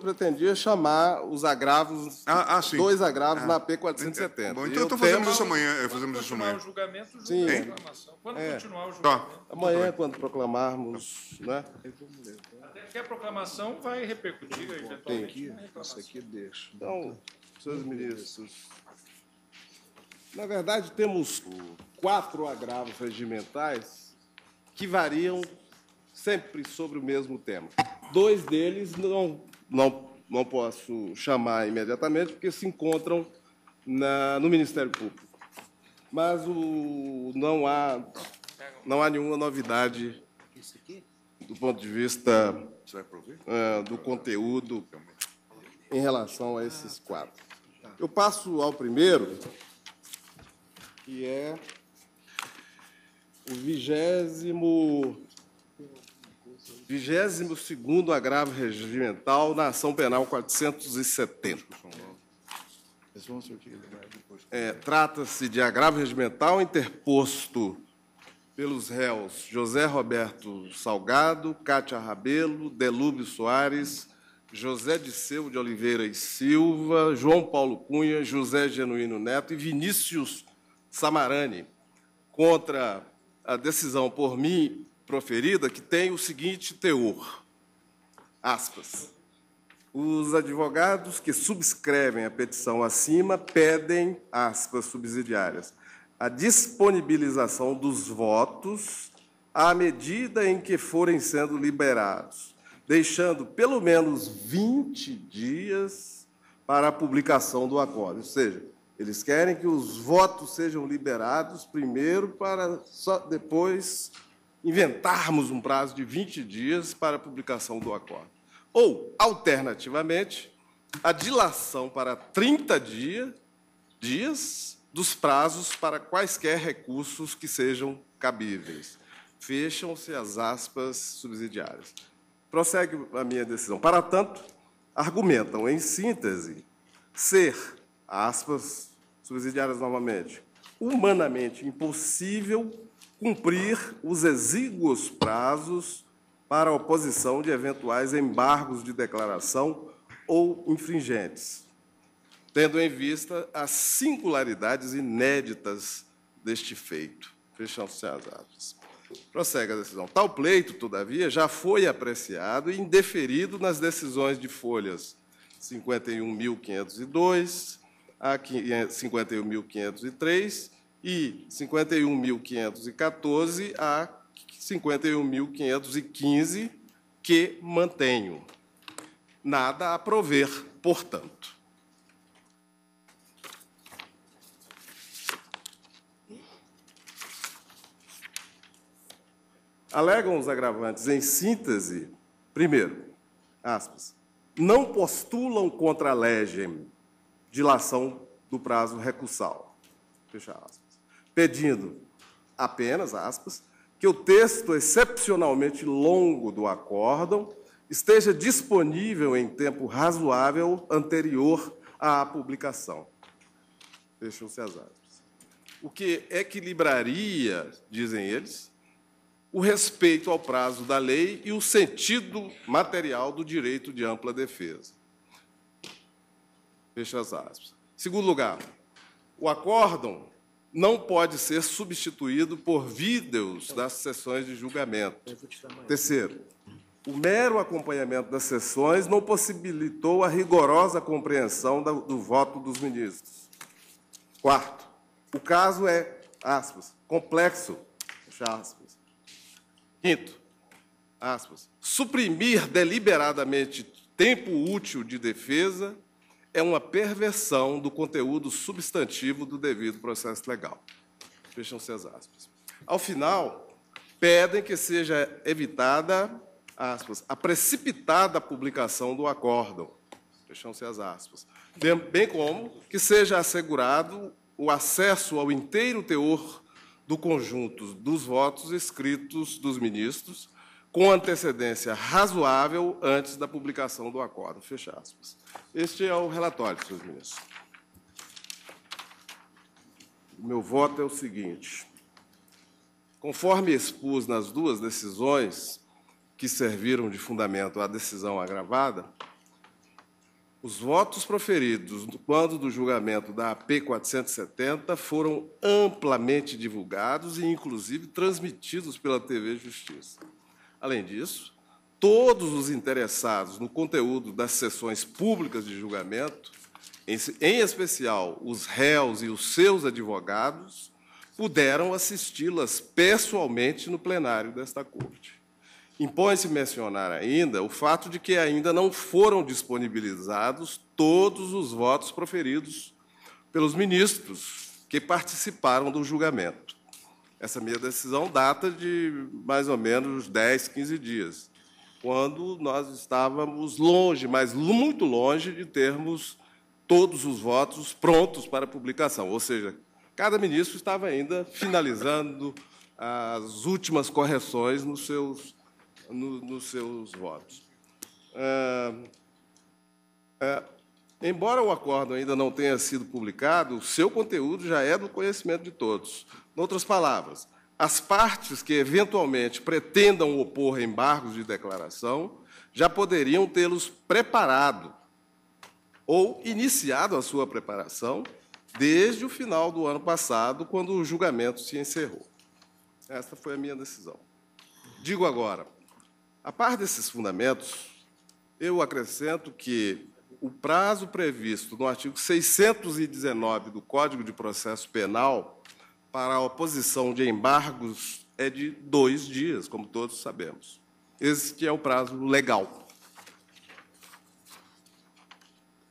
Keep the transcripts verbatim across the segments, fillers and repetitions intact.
pretendia chamar os agravos, ah, ah, dois agravos ah. na A P quatrocentos e setenta. Bom, então, então fazemos tema... isso amanhã. Fazemos quando isso amanhã. O julgamento, o sim. Proclamação. Quando é. continuar o julgamento? Tá. Amanhã, tá. quando proclamarmos... Né? Até que a proclamação vai repercutir eventualmente. Isso aqui deixa. Então, senhores ministros, na verdade, temos quatro agravos regimentais que variam sempre sobre o mesmo tema. Dois deles não, não, não posso chamar imediatamente, porque se encontram na, no Ministério Público. Mas o, não, há, não há nenhuma novidade do ponto de vista uh, do conteúdo em relação a esses quatro. Eu passo ao primeiro, que é o vigésimo... vigésimo segundo agravo regimental na ação penal quatrocentos e setenta. É, trata-se de agravo regimental interposto pelos réus José Roberto Salgado, Cátia Rabelo, Delúbio Soares, José Dirceu de Oliveira e Silva, João Paulo Cunha, José Genuíno Neto e Vinícius Samarani, contra a decisão por mim proferida, que tem o seguinte teor, aspas, os advogados que subscrevem a petição acima pedem, aspas, subsidiárias, a disponibilização dos votos à medida em que forem sendo liberados, deixando pelo menos vinte dias para a publicação do acordo, ou seja, eles querem que os votos sejam liberados primeiro para só depois... inventarmos um prazo de vinte dias para a publicação do acordo. Ou, alternativamente, a dilação para trinta dias dos prazos para quaisquer recursos que sejam cabíveis. Fecham-se as aspas subsidiárias. Prossegue a minha decisão. Para tanto, argumentam, em síntese, ser, aspas subsidiárias novamente, humanamente impossível cumprir os exíguos prazos para a oposição de eventuais embargos de declaração ou infringentes, tendo em vista as singularidades inéditas deste feito. Fecham-se as aspas. Prossegue a decisão. Tal pleito, todavia, já foi apreciado e indeferido nas decisões de folhas cinquenta e um mil quinhentos e dois a cinquenta e um mil quinhentos e três e cinquenta e um mil quinhentos e quatorze a cinquenta e um mil quinhentos e quinze, que mantenho. Nada a prover, portanto. Alegam os agravantes, em síntese, primeiro, aspas, não postulam contra a legem dilação do prazo recursal. Fecha aspas. Pedindo apenas, aspas, que o texto excepcionalmente longo do acórdão esteja disponível em tempo razoável anterior à publicação. Fecham-se as aspas. O que equilibraria, dizem eles, o respeito ao prazo da lei e o sentido material do direito de ampla defesa. Fecha as aspas. Segundo lugar, o acórdão não pode ser substituído por vídeos das sessões de julgamento. Terceiro, o mero acompanhamento das sessões não possibilitou a rigorosa compreensão do voto dos ministros. Quarto, o caso é, aspas, complexo, fecha aspas. Quinto, aspas, suprimir deliberadamente tempo útil de defesa é uma perversão do conteúdo substantivo do devido processo legal. Fecham-se as aspas. Ao final, pedem que seja evitada, aspas, a precipitada publicação do acórdão. Fecham-se as aspas. Bem como que seja assegurado o acesso ao inteiro teor do conjunto dos votos escritos dos ministros com antecedência razoável antes da publicação do acordo. Fecha aspas. Este é o relatório, senhores ministros. O meu voto é o seguinte. Conforme expus nas duas decisões que serviram de fundamento à decisão agravada, Os votos proferidos quando do julgamento da A P quatrocentos e setenta foram amplamente divulgados e, inclusive, transmitidos pela T V Justiça. Além disso, todos os interessados no conteúdo das sessões públicas de julgamento, em especial os réus e os seus advogados, puderam assisti-las pessoalmente no plenário desta Corte. Impõe-se mencionar ainda o fato de que ainda não foram disponibilizados todos os votos proferidos pelos ministros que participaram do julgamento. Essa minha decisão data de mais ou menos dez, quinze dias, quando nós estávamos longe, mas muito longe de termos todos os votos prontos para publicação, ou seja, cada ministro estava ainda finalizando as últimas correções nos seus No, nos seus votos. Ah, ah, embora o acordo ainda não tenha sido publicado, o seu conteúdo já é do conhecimento de todos. Em outras palavras, as partes que eventualmente pretendam opor embargos de declaração já poderiam tê-los preparado ou iniciado a sua preparação desde o final do ano passado, quando o julgamento se encerrou. Esta foi a minha decisão. Digo agora, a par desses fundamentos, eu acrescento que o prazo previsto no artigo seiscentos e dezenove do Código de Processo Penal para a oposição de embargos é de dois dias, como todos sabemos. Esse que é o prazo legal.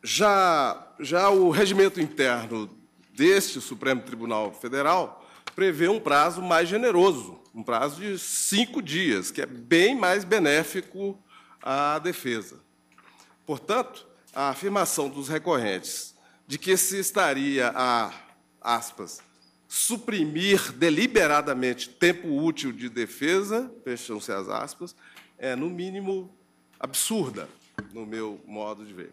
Já, já o regimento interno deste Supremo Tribunal Federal prevê um prazo mais generoso, um prazo de cinco dias, que é bem mais benéfico à defesa. Portanto, a afirmação dos recorrentes de que se estaria a, aspas, suprimir deliberadamente tempo útil de defesa, fecham-se as aspas, é, no mínimo, absurda, no meu modo de ver.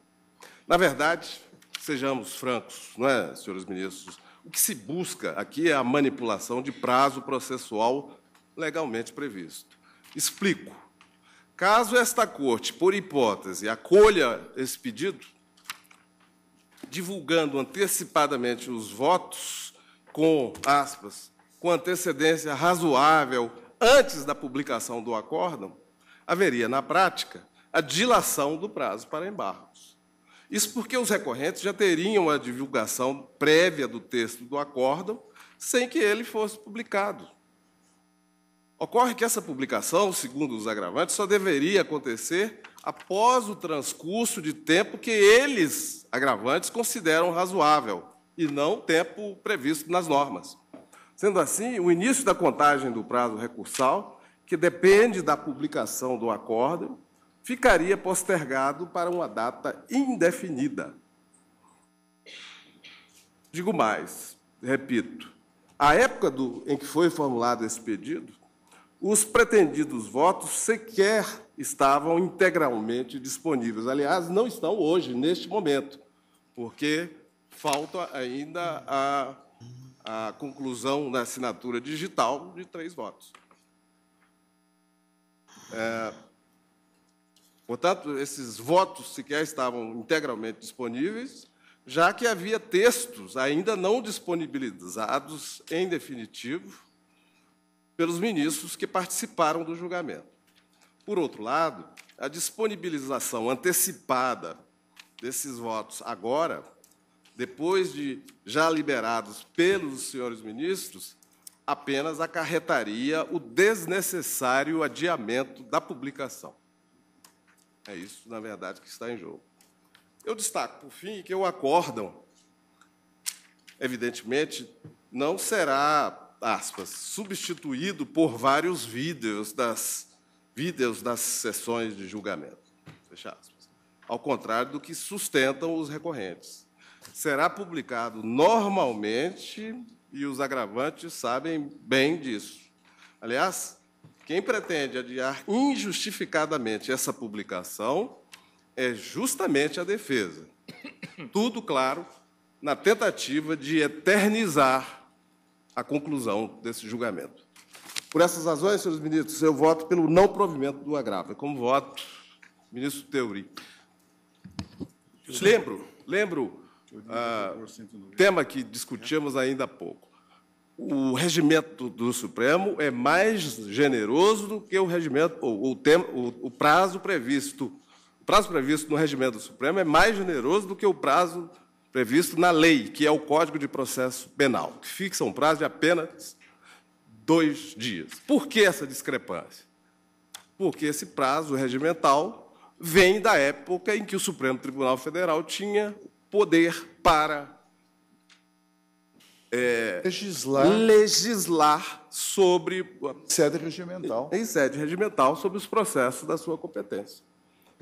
Na verdade, sejamos francos, não é, senhores ministros, o que se busca aqui é a manipulação de prazo processual legalmente previsto. Explico. Caso esta Corte, por hipótese, acolha esse pedido, divulgando antecipadamente os votos com, aspas, com antecedência razoável antes da publicação do acórdão, haveria, na prática, a dilação do prazo para embargos. Isso porque os recorrentes já teriam a divulgação prévia do texto do acórdão sem que ele fosse publicado. Ocorre que essa publicação, segundo os agravantes, só deveria acontecer após o transcurso de tempo que eles, agravantes, consideram razoável, e não tempo previsto nas normas. Sendo assim, o início da contagem do prazo recursal, que depende da publicação do acórdão, ficaria postergado para uma data indefinida. Digo mais, repito, à época do, em que foi formulado esse pedido, os pretendidos votos sequer estavam integralmente disponíveis. Aliás, não estão hoje, neste momento, porque falta ainda a, a conclusão da assinatura digital de três votos. É, portanto, esses votos sequer estavam integralmente disponíveis, já que havia textos ainda não disponibilizados, em definitivo, pelos ministros que participaram do julgamento. Por outro lado, a disponibilização antecipada desses votos agora, depois de já liberados pelos senhores ministros, apenas acarretaria o desnecessário adiamento da publicação. É isso, na verdade, que está em jogo. Eu destaco, por fim, que o acórdão, evidentemente, não será, aspas, substituído por vários vídeos das, vídeos das sessões de julgamento, fecha aspas, ao contrário do que sustentam os recorrentes. Será publicado normalmente, e os agravantes sabem bem disso. Aliás, quem pretende adiar injustificadamente essa publicação é justamente a defesa. Tudo, claro, na tentativa de eternizar a conclusão desse julgamento. Por essas razões, senhores ministros, eu voto pelo não provimento do agravo. Como voto, ministro Teori. Lembro, lembro ah, tema que discutimos ainda há pouco. O regimento do Supremo é mais generoso do que o regimento, ou o, tem, o, o prazo previsto. O prazo previsto no regimento do Supremo é mais generoso do que o prazo previsto na lei, que é o Código de Processo Penal, que fixa um prazo de apenas dois dias. Por que essa discrepância? Porque esse prazo regimental vem da época em que o Supremo Tribunal Federal tinha poder para É, legislar, legislar sobre... sede regimental. Em sede regimental, sobre os processos da sua competência.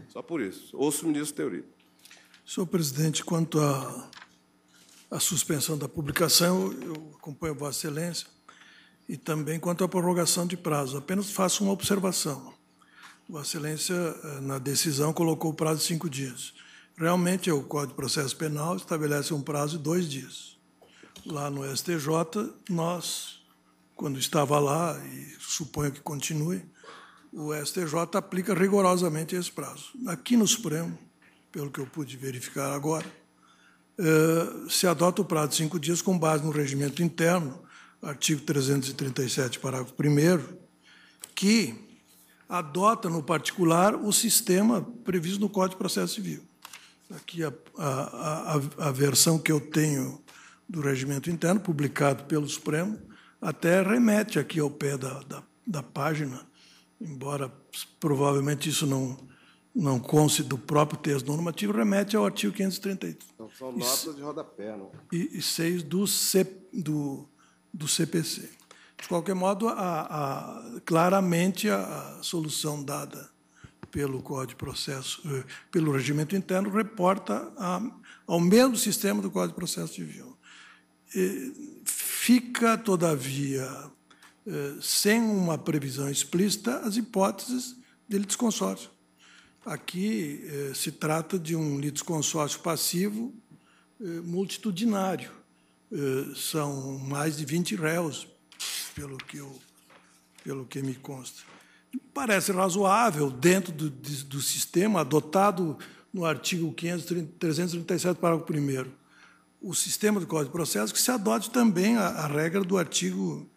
Só por isso. Ouço o ministro Teori. Senhor presidente, quanto à, à suspensão da publicação, eu acompanho Vossa Excelência, e também quanto à prorrogação de prazo. Apenas faço uma observação. Vossa Excelência, na decisão, colocou o prazo de cinco dias. Realmente, o Código de Processo Penal estabelece um prazo de dois dias. Lá no S T J, nós, quando estava lá, e suponho que continue, o S T J aplica rigorosamente esse prazo. Aqui no Supremo, pelo que eu pude verificar agora, se adota o prazo de cinco dias com base no regimento interno, artigo trezentos e trinta e sete, parágrafo primeiro, que adota, no particular, o sistema previsto no Código de Processo Civil. Aqui a, a, a, a versão que eu tenho do regimento interno, publicado pelo Supremo, até remete aqui ao pé da, da, da página, embora provavelmente isso não, não conste do próprio texto normativo, remete ao artigo quinhentos e trinta e três. Então, são notas de rodapé, não? E, e seis do, C, do, do C P C. De qualquer modo, a, a, claramente, a, a solução dada pelo Código de Processo, pelo regimento interno, reporta a, ao mesmo sistema do Código de Processo Civil. Fica, todavia, sem uma previsão explícita, as hipóteses de litisconsórcio. Aqui se trata de um litisconsórcio passivo multitudinário. São mais de vinte réus, pelo que, eu, pelo que me consta. Parece razoável, dentro do, do sistema adotado no artigo trezentos e trinta e sete, parágrafo primeiro, o sistema do Código de Processo, que se adote também a, a regra do artigo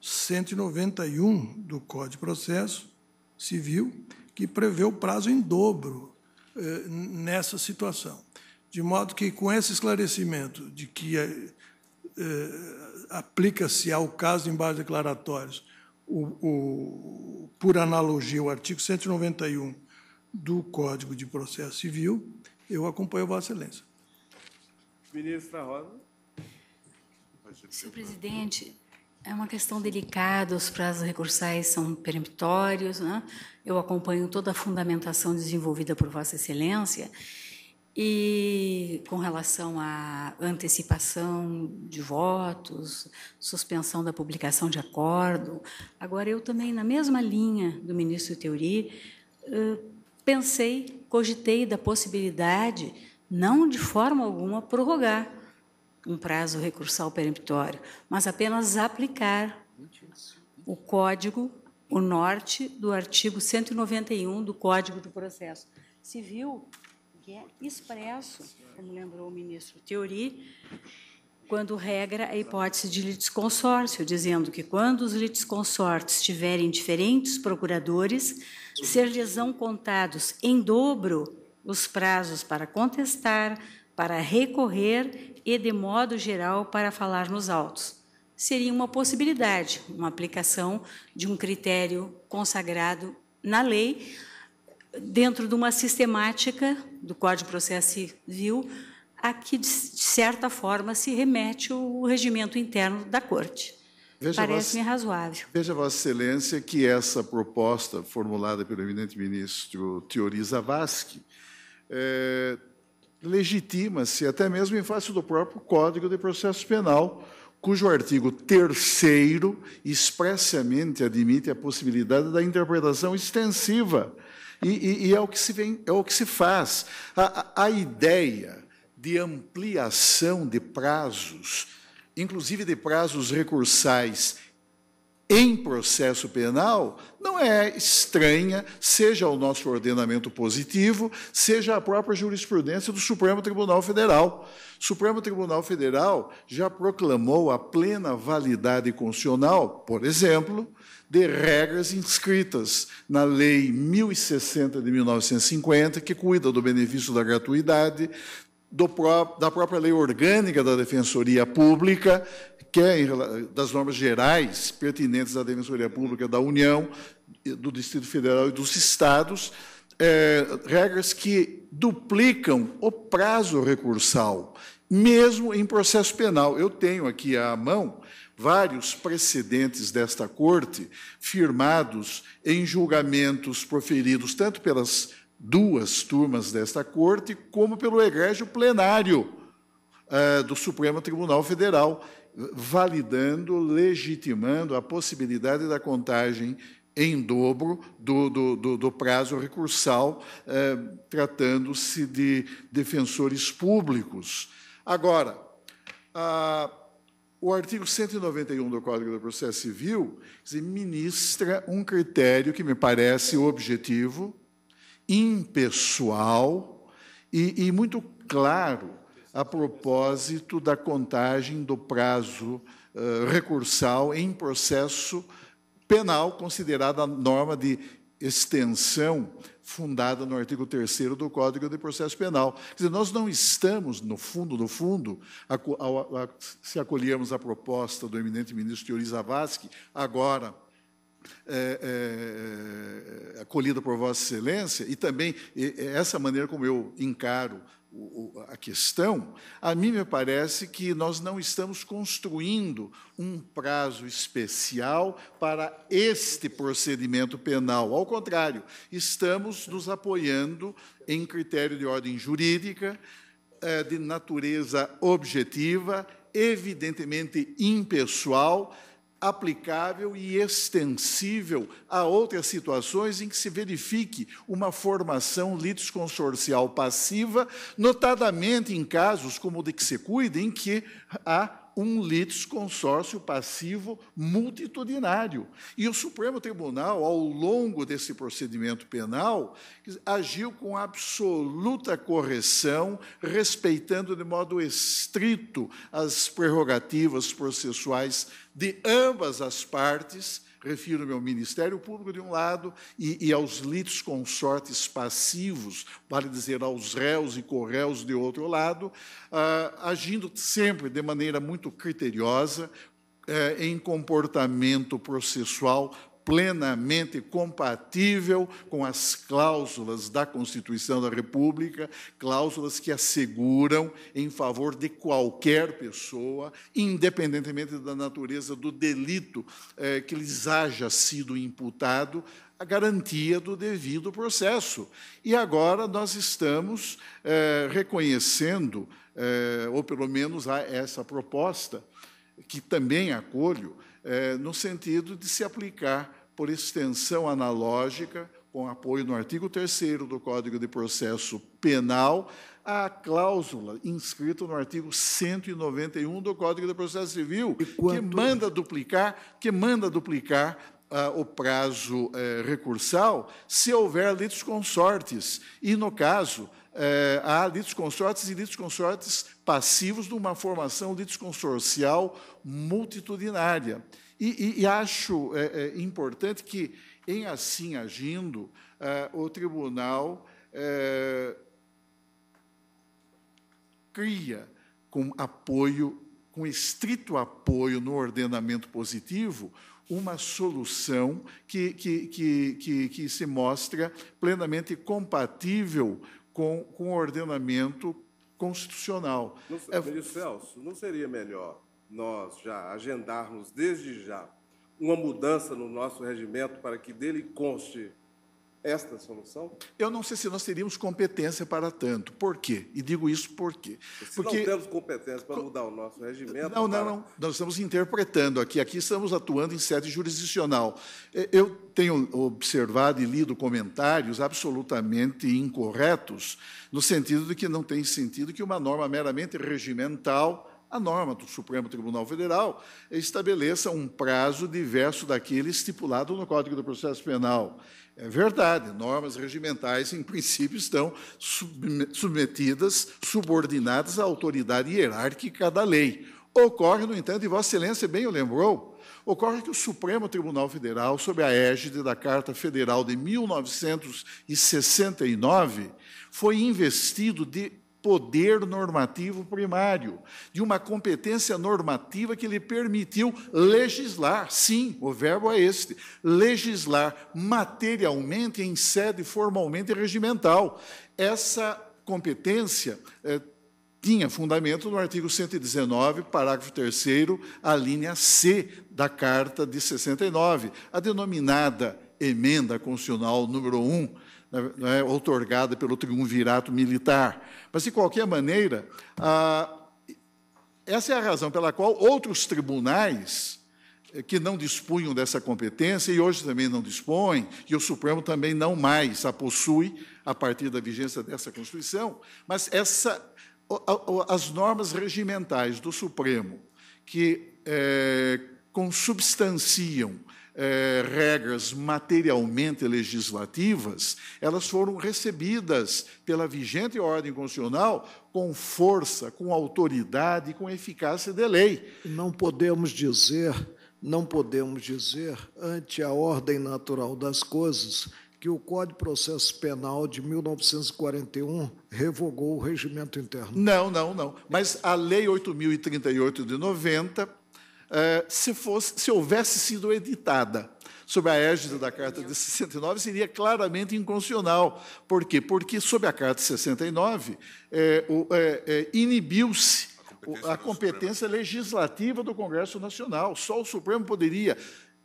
cento e noventa e um do Código de Processo Civil, que prevê o prazo em dobro eh, nessa situação. De modo que, com esse esclarecimento de que eh, aplica-se ao caso de embargos declaratórios, o, o, por analogia, o artigo cento e noventa e um do Código de Processo Civil, eu acompanho Vossa Excelência. Ministra Rosa. Senhor presidente, é uma questão delicada, os prazos recursais são peremptórios, né? Eu acompanho toda a fundamentação desenvolvida por Vossa Excelência e com relação à antecipação de votos, suspensão da publicação de acordo. Agora, eu também, na mesma linha do ministro Teori, pensei, cogitei da possibilidade não de forma alguma prorrogar um prazo recursal peremptório, mas apenas aplicar o código, o norte do artigo cento e noventa e um do Código do Processo Civil, que é expresso, como lembrou o ministro Teori, quando regra a hipótese de litisconsórcio, dizendo que quando os litisconsortes tiverem diferentes procuradores, ser-lhes-ão contados em dobro os prazos para contestar, para recorrer e, de modo geral, para falar nos autos. Seria uma possibilidade, uma aplicação de um critério consagrado na lei, dentro de uma sistemática do Código de Processo Civil, a que, de certa forma, se remete o regimento interno da Corte. Parece-me razoável. Veja, Vossa Excelência, que essa proposta formulada pelo eminente ministro Teori Zavascki É, legitima-se até mesmo em face do próprio Código de Processo Penal, cujo artigo terceiro expressamente admite a possibilidade da interpretação extensiva. E, e, e é, o que se vem, é o que se faz. A, a ideia de ampliação de prazos, inclusive de prazos recursais, em processo penal não é estranha, seja ao nosso ordenamento positivo, seja à própria jurisprudência do Supremo Tribunal Federal. O Supremo Tribunal Federal já proclamou a plena validade constitucional, por exemplo, de regras inscritas na Lei mil e sessenta de mil novecentos e cinquenta, que cuida do benefício da gratuidade, do pró- da própria Lei Orgânica da Defensoria Pública, que é das normas gerais pertinentes à Defensoria Pública da União, do Distrito Federal e dos Estados, é, regras que duplicam o prazo recursal, mesmo em processo penal. Eu tenho aqui à mão vários precedentes desta Corte, firmados em julgamentos proferidos tanto pelas duas turmas desta Corte, como pelo egrégio plenário é, do Supremo Tribunal Federal, validando, legitimando a possibilidade da contagem em dobro do, do, do, do prazo recursal, eh, tratando-se de defensores públicos. Agora, a, o artigo cento e noventa e um do Código do Processo Civil ministra um critério que me parece objetivo, impessoal e, e muito claro, a propósito da contagem do prazo uh, recursal em processo penal, considerada a norma de extensão fundada no artigo terceiro do Código de Processo Penal. Quer dizer, nós não estamos, no fundo, no fundo, a, a, a, se acolhermos a proposta do eminente ministro Teori Zavascki, agora é, é, acolhida por Vossa Excelência, e também e, essa maneira como eu encaro a questão, a mim me parece que nós não estamos construindo um prazo especial para este procedimento penal. Ao contrário, estamos nos apoiando em critério de ordem jurídica, de natureza objetiva, evidentemente impessoal, aplicável e extensível a outras situações em que se verifique uma formação litisconsorcial passiva, notadamente em casos como o de que se cuida, em que há um litisconsórcio passivo multitudinário. E o Supremo Tribunal, ao longo desse procedimento penal, agiu com absoluta correção, respeitando de modo estrito as prerrogativas processuais de ambas as partes, refiro-me ao Ministério Público, de um lado, e, e aos litisconsortes passivos, vale dizer, aos réus e corréus, de outro lado, ah, agindo sempre de maneira muito criteriosa, eh, em comportamento processual plenamente compatível com as cláusulas da Constituição da República, cláusulas que asseguram em favor de qualquer pessoa, independentemente da natureza do delito eh, que lhes haja sido imputado, a garantia do devido processo. E agora nós estamos eh, reconhecendo, eh, ou pelo menos há essa proposta, que também acolho, É, no sentido de se aplicar por extensão analógica, com apoio no artigo terceiro do Código de Processo Penal, à cláusula inscrita no artigo cento e noventa e um do Código de Processo Civil, quanto... que manda duplicar, que manda duplicar ah, o prazo eh, recursal se houver litisconsortes. E, no caso, eh, há litisconsortes e litisconsortes passivos de uma formação litisconsorcial multitudinária. E, e, e acho é, é, importante que, em assim agindo, é, o tribunal é, cria, com apoio, com estrito apoio no ordenamento positivo, uma solução que, que, que, que, que se mostra plenamente compatível com, com o ordenamento constitucional. Não, é, Celso, não seria melhor nós já agendarmos desde já uma mudança no nosso regimento para que dele conste esta solução? Eu não sei se nós teríamos competência para tanto. Por quê? E digo isso por quê? Se porque não temos competência para mudar o nosso regimento... Não, não, para... não. Nós estamos interpretando aqui. Aqui estamos atuando em sede jurisdicional. Eu tenho observado e lido comentários absolutamente incorretos, no sentido de que não tem sentido que uma norma meramente regimental a norma do Supremo Tribunal Federal estabeleça um prazo diverso daquele estipulado no Código do Processo Penal. É verdade, normas regimentais, em princípio, estão submetidas, subordinadas à autoridade hierárquica da lei. Ocorre, no entanto, e Vossa Excelência bem o lembrou, ocorre que o Supremo Tribunal Federal, sob a égide da Carta Federal de mil novecentos e sessenta e nove, foi investido de poder normativo primário, de uma competência normativa que lhe permitiu legislar, sim, o verbo é este, legislar materialmente em sede formalmente regimental. Essa competência eh, tinha fundamento no artigo cento e dezenove, parágrafo terceiro, a linha C da Carta de sessenta e nove, a denominada Emenda Constitucional número um, né, outorgada pelo triunvirato militar. Mas, de qualquer maneira, a, essa é a razão pela qual outros tribunais que não dispunham dessa competência, e hoje também não dispõem, e o Supremo também não mais a possui, a partir da vigência dessa Constituição, mas essa, as normas regimentais do Supremo, que é, consubstanciam É, regras materialmente legislativas, elas foram recebidas pela vigente ordem constitucional com força, com autoridade, com eficácia de lei. Não podemos dizer, não podemos dizer, ante a ordem natural das coisas, que o Código de Processo Penal de mil novecentos e quarenta e um revogou o regimento interno. Não, não, não. Mas a Lei oito mil e trinta e oito de noventa, Uh, se, fosse, se houvesse sido editada sob a égide da Carta de sessenta e nove, seria claramente inconstitucional. Por quê? Porque, sob a Carta de sessenta e nove, é, é, é, inibiu-se a competência, a competência do legislativa do Congresso Nacional. Só o Supremo poderia,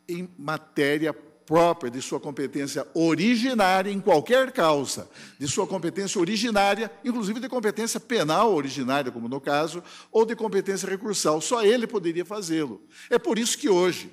em matéria própria de sua competência originária, em qualquer causa, de sua competência originária, inclusive de competência penal originária, como no caso, ou de competência recursal. Só ele poderia fazê-lo. É por isso que hoje,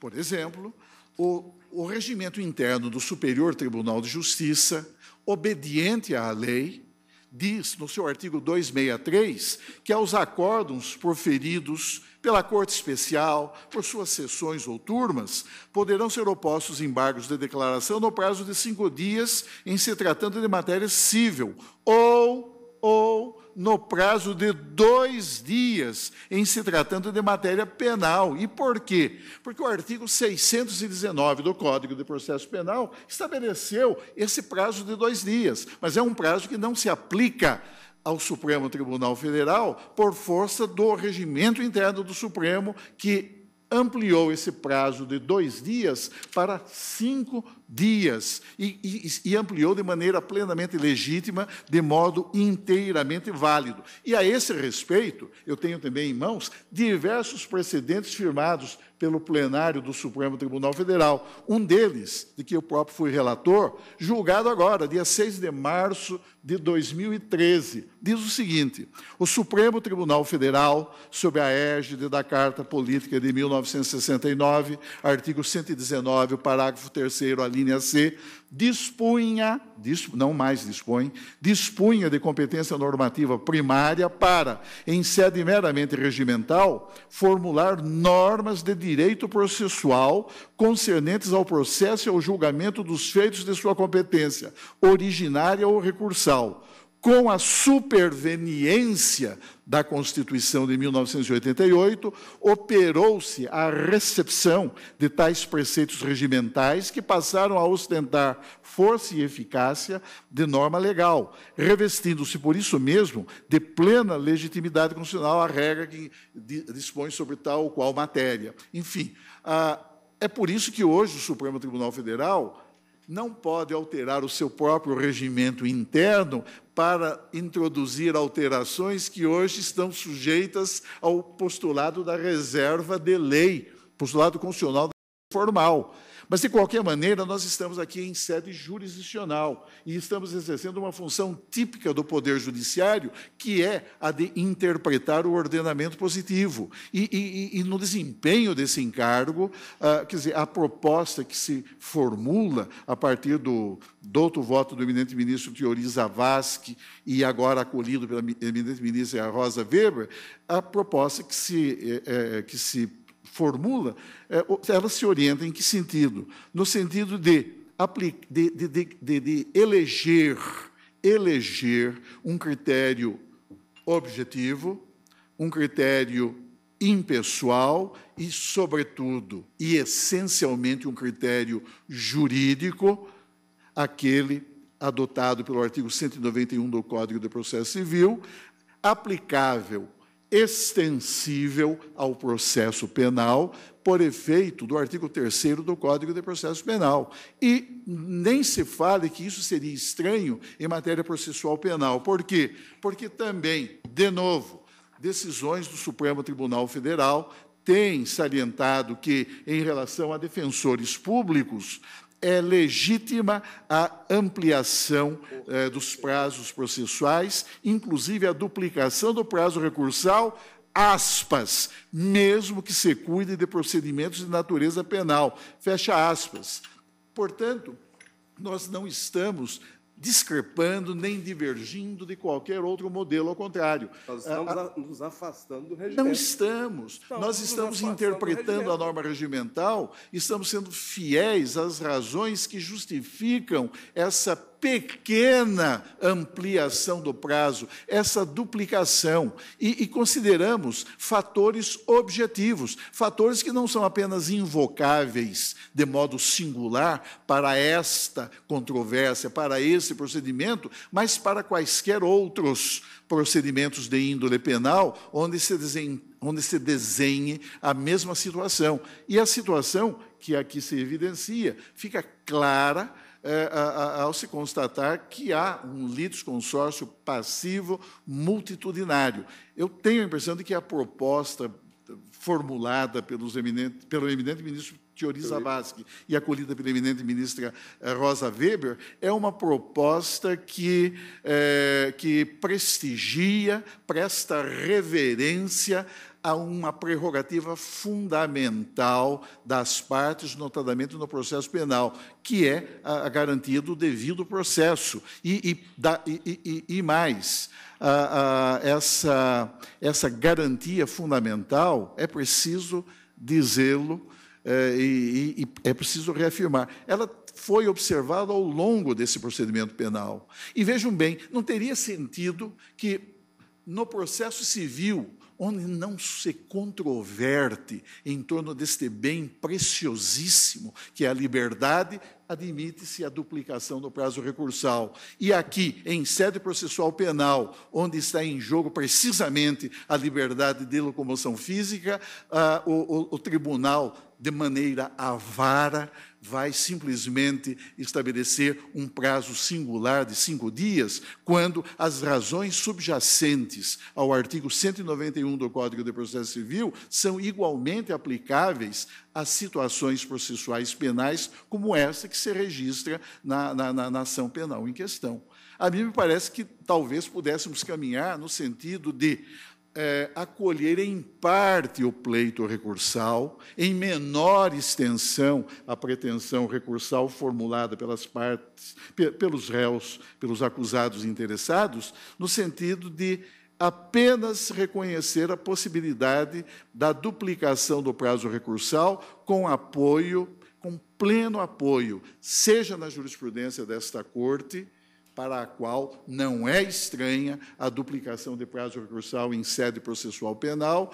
por exemplo, o, o regimento interno do Superior Tribunal de Justiça, obediente à lei, diz, no seu artigo duzentos e sessenta e três, que aos acórdons proferidos pela Corte Especial, por suas sessões ou turmas, poderão ser opostos embargos de declaração no prazo de cinco dias em se tratando de matéria civil, ou, ou no prazo de dois dias em se tratando de matéria penal. E por quê? Porque o artigo seiscentos e dezenove do Código de Processo Penal estabeleceu esse prazo de dois dias, mas é um prazo que não se aplica ao Supremo Tribunal Federal por força do regimento interno do Supremo, que ampliou esse prazo de dois dias para cinco dias e, e, e ampliou de maneira plenamente legítima, de modo inteiramente válido. E, a esse respeito, eu tenho também em mãos diversos precedentes firmados pelo plenário do Supremo Tribunal Federal. Um deles, de que eu próprio fui relator, julgado agora, dia seis de março de dois mil e treze, diz o seguinte: o Supremo Tribunal Federal, sob a égide da Carta Política de mil novecentos e sessenta e nove, artigo cento e dezenove, parágrafo terceiro, a linha C, dispunha, não mais dispõe, dispunha de competência normativa primária para, em sede meramente regimental, formular normas de direito processual concernentes ao processo e ao julgamento dos feitos de sua competência, originária ou recursal, com a superveniência da Constituição de mil novecentos e oitenta e oito, operou-se a recepção de tais preceitos regimentais que passaram a ostentar força e eficácia de norma legal, revestindo-se, por isso mesmo, de plena legitimidade constitucional a regra que dispõe sobre tal ou qual matéria. Enfim, é por isso que hoje o Supremo Tribunal Federal não pode alterar o seu próprio regimento interno para introduzir alterações que hoje estão sujeitas ao postulado da reserva de lei, postulado constitucional formal. Mas, de qualquer maneira, nós estamos aqui em sede jurisdicional e estamos exercendo uma função típica do Poder Judiciário, que é a de interpretar o ordenamento positivo. E, e, e no desempenho desse encargo, ah, quer dizer, a proposta que se formula a partir do, do outro voto do eminente ministro Teori Zavascki e agora acolhido pela eminente ministra Rosa Weber, a proposta que se, eh, que se formula, ela se orienta em que sentido? No sentido de, de, de, de, de eleger, eleger um critério objetivo, um critério impessoal e, sobretudo, e essencialmente, um critério jurídico, aquele adotado pelo artigo cento e noventa e um do Código de Processo Civil, aplicável, extensível ao processo penal, por efeito do artigo terceiro do Código de Processo Penal. E nem se fale que isso seria estranho em matéria processual penal. Por quê? Porque também, de novo, decisões do Supremo Tribunal Federal têm salientado que, em relação a defensores públicos, é legítima a ampliação eh, dos prazos processuais, inclusive a duplicação do prazo recursal, aspas, mesmo que se cuide de procedimentos de natureza penal, fecha aspas. Portanto, nós não estamos discrepando nem divergindo de qualquer outro modelo, ao contrário. Nós estamos a, a, nos afastando do regimento. Não estamos. Não, nós estamos interpretando a norma regimental, estamos sendo fiéis às razões que justificam essa pequena ampliação do prazo, essa duplicação, e, e consideramos fatores objetivos, fatores que não são apenas invocáveis de modo singular para esta controvérsia, para esse procedimento, mas para quaisquer outros procedimentos de índole penal, onde se desenha, onde se desenhe a mesma situação. E a situação que aqui se evidencia fica clara, É, a, a, ao se constatar que há um litisconsórcio passivo multitudinário. Eu tenho a impressão de que a proposta formulada pelos eminente, pelo eminente ministro Teori Zavascki e acolhida pela eminente ministra Rosa Weber é uma proposta que, é, que prestigia, presta reverência a uma prerrogativa fundamental das partes, notadamente no processo penal, que é a garantia do devido processo. E, e, da, e, e, e mais, a, a, essa, essa garantia fundamental, é preciso dizê-lo é, e, e é preciso reafirmar. Ela foi observada ao longo desse procedimento penal. E vejam bem, não teria sentido que, no processo civil, onde não se controverte em torno deste bem preciosíssimo, que é a liberdade, admite-se a duplicação do prazo recursal. E aqui, em sede processual penal, onde está em jogo precisamente a liberdade de locomoção física, ah, o, o, o tribunal, de maneira avara, vai simplesmente estabelecer um prazo singular de cinco dias, quando as razões subjacentes ao artigo cento e noventa e um do Código de Processo Civil são igualmente aplicáveis a situações processuais penais, como essa que se registra na, na, na, na ação penal em questão. A mim me parece que talvez pudéssemos caminhar no sentido de É, acolher em parte o pleito recursal, em menor extensão a pretensão recursal formulada pelas partes, pe- pelos réus, pelos acusados interessados, no sentido de apenas reconhecer a possibilidade da duplicação do prazo recursal com apoio, com pleno apoio, seja na jurisprudência desta Corte, para a qual não é estranha a duplicação de prazo recursal em sede processual penal,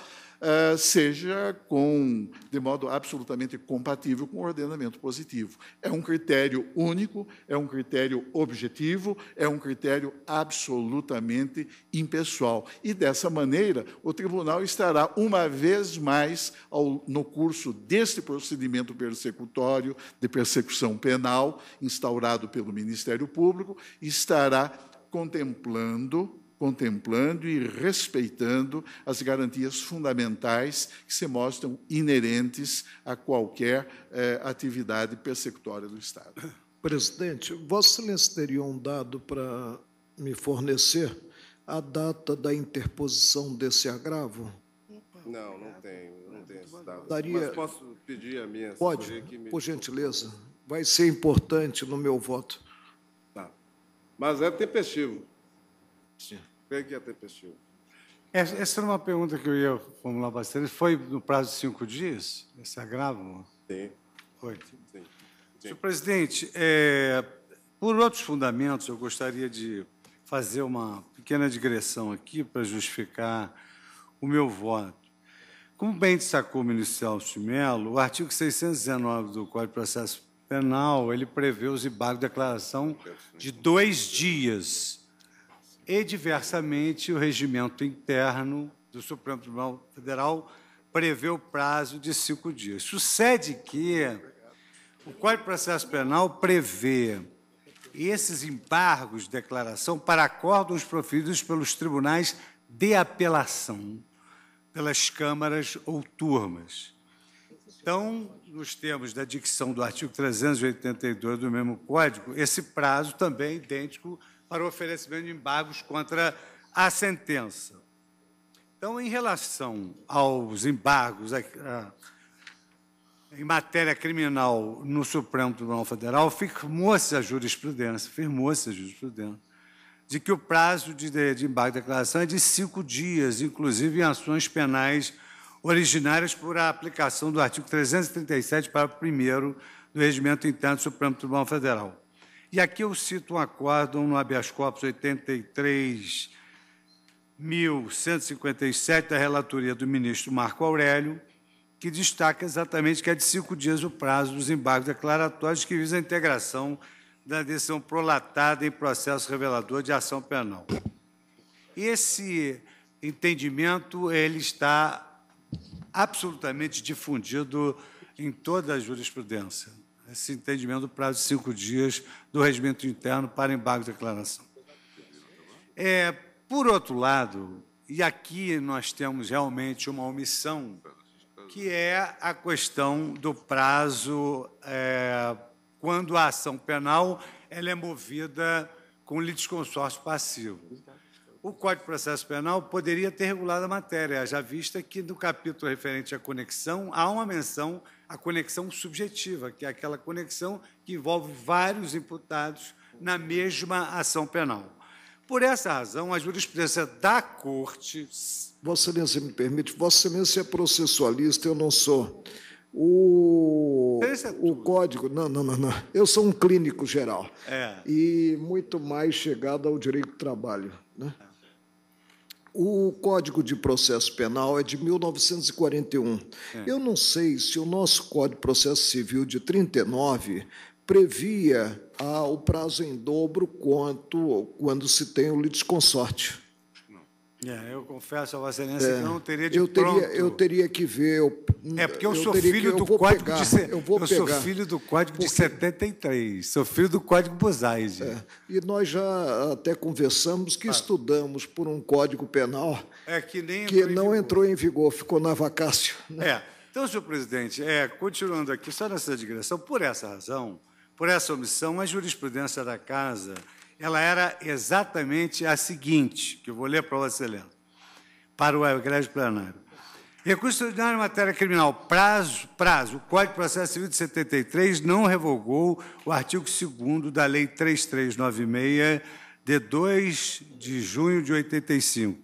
seja com, de modo absolutamente compatível com o ordenamento positivo. É um critério único, é um critério objetivo, é um critério absolutamente impessoal. E, dessa maneira, o tribunal estará, uma vez mais, ao, no curso deste procedimento persecutório, de persecução penal, instaurado pelo Ministério Público, estará contemplando contemplando e respeitando as garantias fundamentais que se mostram inerentes a qualquer eh, atividade persecutória do Estado. Presidente, Vossa Excelência teria um dado para me fornecer a data da interposição desse agravo? Não, não tenho, não tenho esse dado. Daria... Mas posso pedir a minha... Pode, que me... por gentileza. Vai ser importante no meu voto. Tá. Mas é tempestivo. Sim. Creio que é tempestivo. Essa, essa era uma pergunta que eu ia formular bastante. Foi no prazo de cinco dias, esse agravo? Sim. Foi. Sim. Sim. Senhor presidente, é, por outros fundamentos, eu gostaria de fazer uma pequena digressão aqui para justificar o meu voto. Como bem destacou o ministro Celso de Mello, o artigo seiscentos e dezenove do Código de Processo Penal, ele prevê os embargos de declaração de dois dias e, diversamente, o regimento interno do Supremo Tribunal Federal prevê o prazo de cinco dias. Sucede que o Código de Processo Penal prevê esses embargos de declaração para acordos proferidos pelos tribunais de apelação, pelas câmaras ou turmas. Então, nos termos da dicção do artigo trezentos e oitenta e dois do mesmo Código, esse prazo também é idêntico para o oferecimento de embargos contra a sentença. Então, em relação aos embargos a, a, em matéria criminal no Supremo Tribunal Federal, firmou-se a jurisprudência, firmou-se a jurisprudência, de que o prazo de, de, de embargo de declaração é de cinco dias, inclusive em ações penais originárias por a aplicação do artigo trezentos e trinta e sete, parágrafo primeiro do Regimento Interno do Supremo Tribunal Federal. E aqui eu cito um acórdão no habeas corpus oitenta e três mil cento e cinquenta e sete, da relatoria do ministro Marco Aurélio, que destaca exatamente que é de cinco dias o prazo dos embargos declaratórios que visa a integração da decisão prolatada em processo revelador de ação penal. Esse entendimento ele está absolutamente difundido em toda a jurisprudência, esse entendimento do prazo de cinco dias do regimento interno para embargo de declaração. É, por outro lado, e aqui nós temos realmente uma omissão, que é a questão do prazo... É, quando a ação penal ela é movida com litisconsórcio passivo. O Código de Processo Penal poderia ter regulado a matéria, já vista que, no capítulo referente à conexão, há uma menção à conexão subjetiva, que é aquela conexão que envolve vários imputados na mesma ação penal. Por essa razão, a jurisprudência da Corte... Vossa Excelência, me permite, Vossa Excelência é processualista, eu não sou... O, é o código... Não, não, não, não. Eu sou um clínico geral. É. E muito mais chegado ao direito do trabalho. Né? É. O Código de Processo Penal é de mil novecentos e quarenta e um. É. Eu não sei se o nosso Código de Processo Civil de trinta e nove previa ah, o prazo em dobro quanto quando se tem o litisconsórcio. É, eu confesso a Vossa Excelência é, que eu não teria de eu teria, pronto. Eu teria que ver... Eu, é, porque eu, eu sou filho que, do eu Código pegar, de... Eu, vou eu pegar, sou filho do Código porque... de setenta e três, sou filho do Código Buzaide. É, e nós já até conversamos que ah. estudamos por um Código Penal é, que, nem que entrou não em entrou em vigor, ficou na vacácio. Né? É. Então, senhor presidente, é, continuando aqui, só nessa digressão, por essa razão, por essa omissão, a jurisprudência da Casa... ela era exatamente a seguinte, que eu vou ler para Vossa Excelência, para o egrégio plenário. Recurso ordinário em matéria criminal, prazo, prazo, o Código de Processo Civil de setenta e três não revogou o artigo segundo da Lei três mil trezentos e noventa e seis, de dois de junho de oitenta e cinco.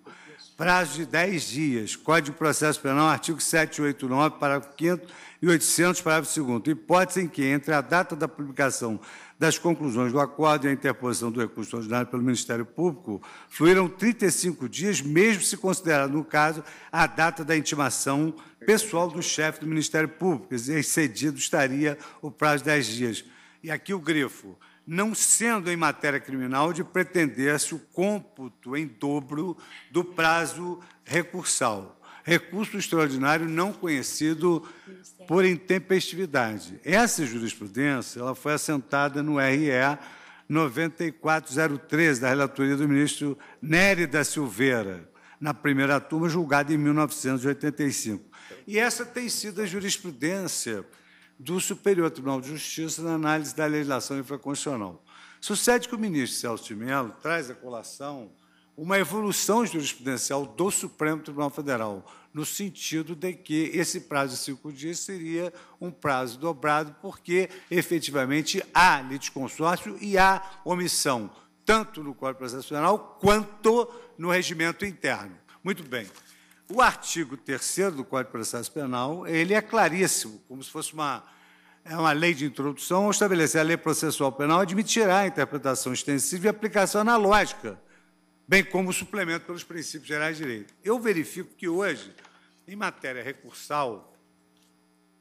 Prazo de dez dias, Código de Processo Penal, artigo setecentos e oitenta e nove, parágrafo quinto e oitocentos, parágrafo segundo. Hipótese em que, entre a data da publicação das conclusões do acordo e a interposição do recurso ordinário pelo Ministério Público, fluíram trinta e cinco dias, mesmo se considerado, no caso, a data da intimação pessoal do chefe do Ministério Público, excedido estaria o prazo de dez dias. E aqui o grifo, não sendo em matéria criminal de pretender-se o cômputo em dobro do prazo recursal. Recurso extraordinário não conhecido por intempestividade. Essa jurisprudência ela foi assentada no R E nove quatro zero três, da relatoria do ministro Nery da Silveira, na primeira turma, julgada em mil novecentos e oitenta e cinco. E essa tem sido a jurisprudência do Superior Tribunal de Justiça na análise da legislação infraconstitucional. Sucede que o ministro Celso de Mello traz à colação uma evolução jurisprudencial do Supremo Tribunal Federal, no sentido de que esse prazo de cinco dias seria um prazo dobrado, porque, efetivamente, há litisconsórcio e há omissão, tanto no Código Processual quanto no regimento interno. Muito bem. O artigo terceiro do Código de Processo Penal, ele é claríssimo, como se fosse uma, uma lei de introdução, ao estabelecer a lei processual penal, admitirá a interpretação extensiva e aplicação analógica, bem como o suplemento pelos princípios gerais de direito. Eu verifico que hoje, em matéria recursal,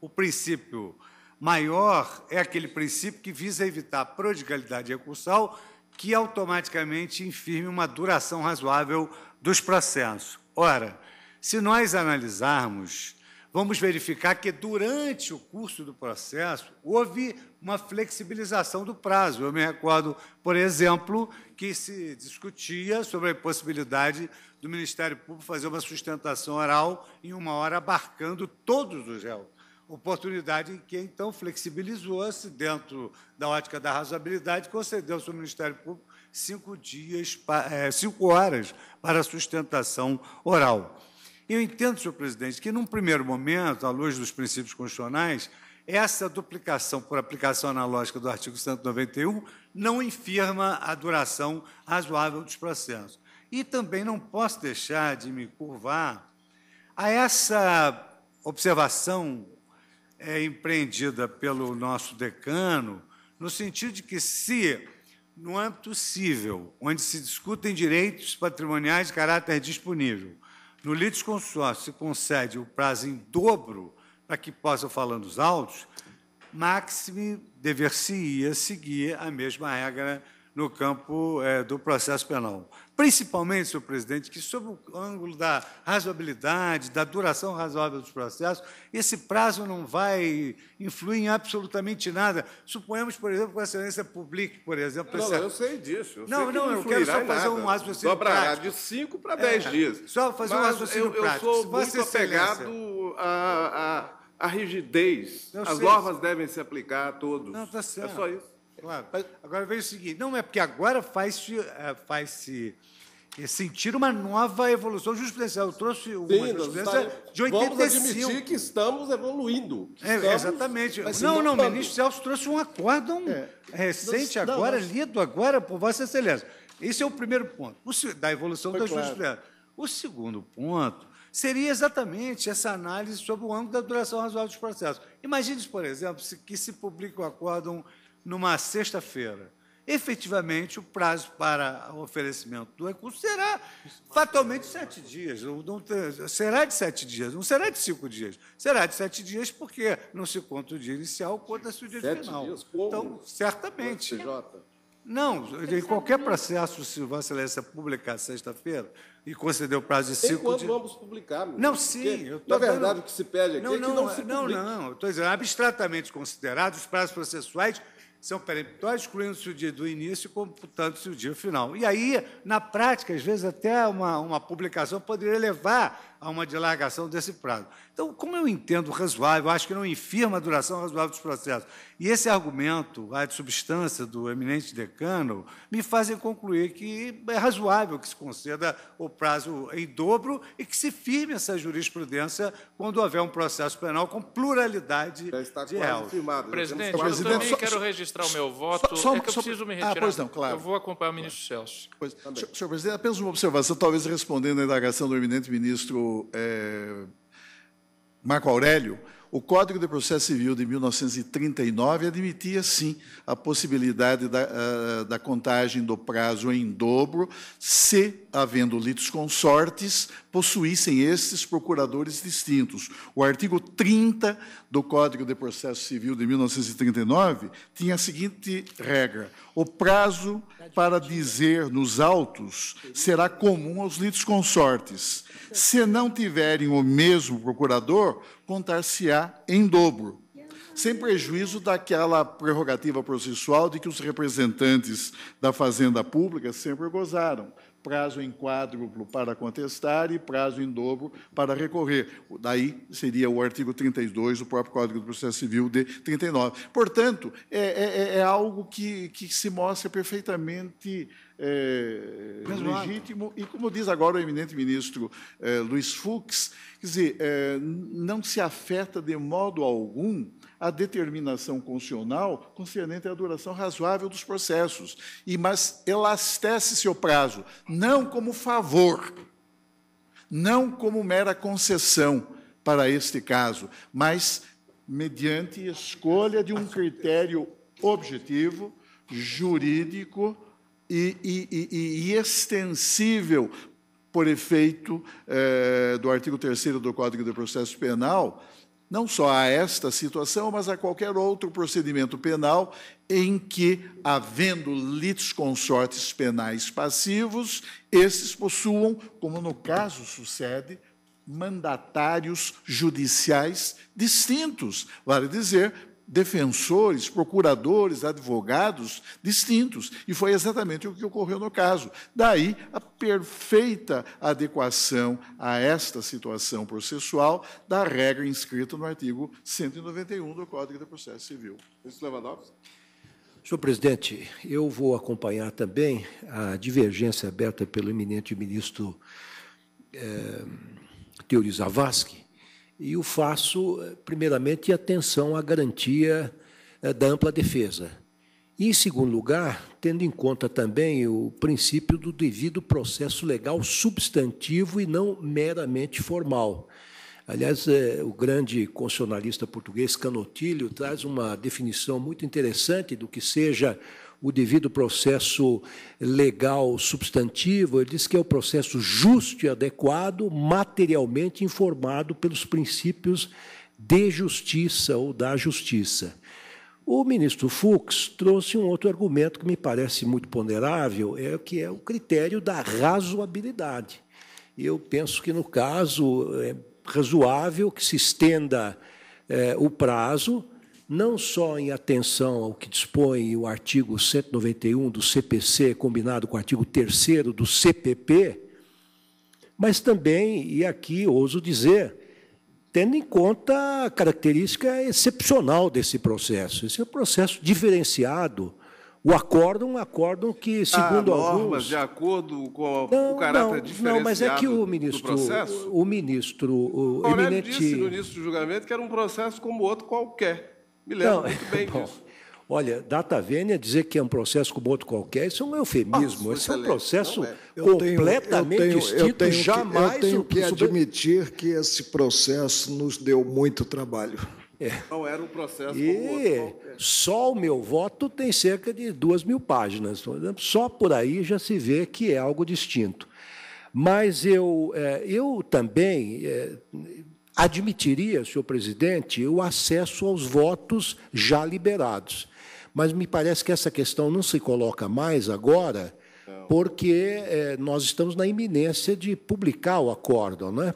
o princípio maior é aquele princípio que visa evitar a prodigalidade recursal, que automaticamente infirme uma duração razoável dos processos. Ora, se nós analisarmos, vamos verificar que, durante o curso do processo, houve uma flexibilização do prazo. Eu me recordo, por exemplo, que se discutia sobre a possibilidade do Ministério Público fazer uma sustentação oral em uma hora, abarcando todos os réus. Oportunidade em que, então, flexibilizou-se dentro da ótica da razoabilidade, concedeu-se ao Ministério Público cinco dias, cinco horas para a sustentação oral. Eu entendo, senhor presidente, que, num primeiro momento, à luz dos princípios constitucionais, essa duplicação por aplicação analógica do artigo cento e noventa e um não infirma a duração razoável dos processos. E também não posso deixar de me curvar a essa observação é, empreendida pelo nosso decano, no sentido de que, se, no âmbito civil, onde se discutem direitos patrimoniais de caráter disponível, no litisconsórcio se concede o prazo em dobro para que possa falar nos autos, máxime dever-se-ia seguir a mesma regra no campo é, do processo penal. Principalmente, senhor presidente, que, sob o ângulo da razoabilidade, da duração razoável dos processos, esse prazo não vai influir em absolutamente nada. Suponhamos, por exemplo, que a excelência publique, por exemplo... Não, essa... eu sei disso. Eu não, sei não, não eu quero só fazer nada. um raciocínio Dobrará prático. Dobrará de cinco para dez é, dias. Só fazer Mas um raciocínio eu, eu prático. Eu sou muito Vossa apegado à, à, à rigidez. Eu As normas devem se aplicar a todos. Não, está certo. É só isso. Claro. Agora, veja o seguinte, não é porque agora faz-se faz sentir uma nova evolução jurisprudencial. Eu trouxe uma Sim, jurisprudência está, de oitenta e cinco. Vamos admitir que estamos evoluindo. Que estamos, é, exatamente. Não, não, não, o ministro Celso trouxe um acórdão é. recente, não, agora, não, lido agora por Vossa Excelência. Esse é o primeiro ponto, o, da evolução da claro. jurisprudência. O segundo ponto seria exatamente essa análise sobre o âmbito da duração razoável dos processos. Imagine, por exemplo, que se publica o acórdão numa sexta-feira. Efetivamente, o prazo para o oferecimento do recurso será fatalmente sete dias. Não ter, será de sete dias, não será de cinco dias. Será de sete dias porque não se conta o dia inicial, conta-se o dia sete final. Dias, como? Então, certamente. Não, em qualquer processo, se Vossa Excelência publicar sexta-feira e conceder o prazo de cinco dias... Tem quando vamos publicar? Meu. Não, sim. Porque, na verdade, falando... o que se pede aqui não, é não, que não se publique. Não, não, não. Estou dizendo, abstratamente considerados, os prazos processuais são peremptórios, excluindo-se o dia do início e computando-se o dia final. E aí, na prática, às vezes, até uma, uma publicação poderia levar a uma dilagarção desse prazo. Então, como eu entendo razoável, acho que não infirma a duração razoável dos processos. E esse argumento, a de substância do eminente decano, me fazem concluir que é razoável que se conceda o prazo em dobro e que se firme essa jurisprudência quando houver um processo penal com pluralidade Já está de réus. Presidente, eu presidente, também só, quero registrar o meu voto. Só, só, é que eu só, preciso me retirar. Ah, pois não, claro. Eu vou acompanhar o ministro claro. Celso. Pois, senhor presidente, apenas uma observação, talvez respondendo à indagação do eminente ministro é, Marco Aurélio. O Código de Processo Civil de mil novecentos e trinta e nove admitia, sim, a possibilidade da, da contagem do prazo em dobro, se, havendo litisconsortes, possuíssem estes procuradores distintos. O artigo trinta do Código de Processo Civil de mil novecentos e trinta e nove tinha a seguinte regra: o prazo para dizer nos autos será comum aos litisconsortes. Se não tiverem o mesmo procurador, contar-se-á em dobro. sem prejuízo daquela prerrogativa processual de que os representantes da Fazenda Pública sempre gozaram. Prazo em quádruplo para contestar e prazo em dobro para recorrer. Daí seria o artigo trinta e dois do próprio Código do Processo Civil de trinta e nove. Portanto, é, é, é algo que, que se mostra perfeitamente é, legítimo e, como diz agora o eminente ministro é, Luiz Fux, quer dizer, é, não se afeta de modo algum a determinação constitucional concernente à duração razoável dos processos, e mas elastece-se o prazo, não como favor, não como mera concessão para este caso, mas mediante escolha de um critério objetivo, jurídico e, e, e, e extensível por efeito eh, do artigo terceiro do Código de Processo Penal, não só a esta situação, mas a qualquer outro procedimento penal em que, havendo litisconsortes penais passivos, esses possuam, como no caso sucede, mandatários judiciais distintos, vale dizer, defensores, procuradores, advogados distintos. E foi exatamente o que ocorreu no caso. Daí, a perfeita adequação a esta situação processual da regra inscrita no artigo cento e noventa e um do Código de Processo Civil. Ministro Lewandowski. Senhor presidente, eu vou acompanhar também a divergência aberta pelo eminente ministro eh, Teori Zavascki, e o faço, primeiramente, atenção à garantia da ampla defesa. E, em segundo lugar, tendo em conta também o princípio do devido processo legal substantivo e não meramente formal. Aliás, o grande constitucionalista português Canotilho traz uma definição muito interessante do que seja o devido processo legal substantivo. Ele diz que é o processo justo e adequado, materialmente informado pelos princípios de justiça ou da justiça. O ministro Fux trouxe um outro argumento que me parece muito ponderável, é que é o critério da razoabilidade. Eu penso que, no caso, é razoável que se estenda eh, o prazo, não só em atenção ao que dispõe o artigo cento e noventa e um do C P C, combinado com o artigo terceiro do C P P, mas também, e aqui ouso dizer, tendo em conta a característica excepcional desse processo. Esse é um processo diferenciado. O acórdão, um acórdão que, segundo alguns... Há normas de acordo com não, o caráter não, diferenciado não, mas é que o ministro, do processo? O, o ministro... O, o eminente... disse no início do julgamento que era um processo como outro qualquer. Me lembro não, muito bem bom, disso. Olha, data vênia dizer que é um processo como outro qualquer, isso é um eufemismo, isso é um processo é. completamente tenho, eu tenho, distinto. Eu tenho, jamais eu tenho que, eu tenho que sobre... admitir que esse processo nos deu muito trabalho. É. Não era um processo e como outro. Só o meu voto tem cerca de duas mil páginas. Só por aí já se vê que é algo distinto. Mas eu, eu também admitiria, senhor presidente, o acesso aos votos já liberados. Mas me parece que essa questão não se coloca mais agora, porque eh, nós estamos na iminência de publicar o acórdão, né?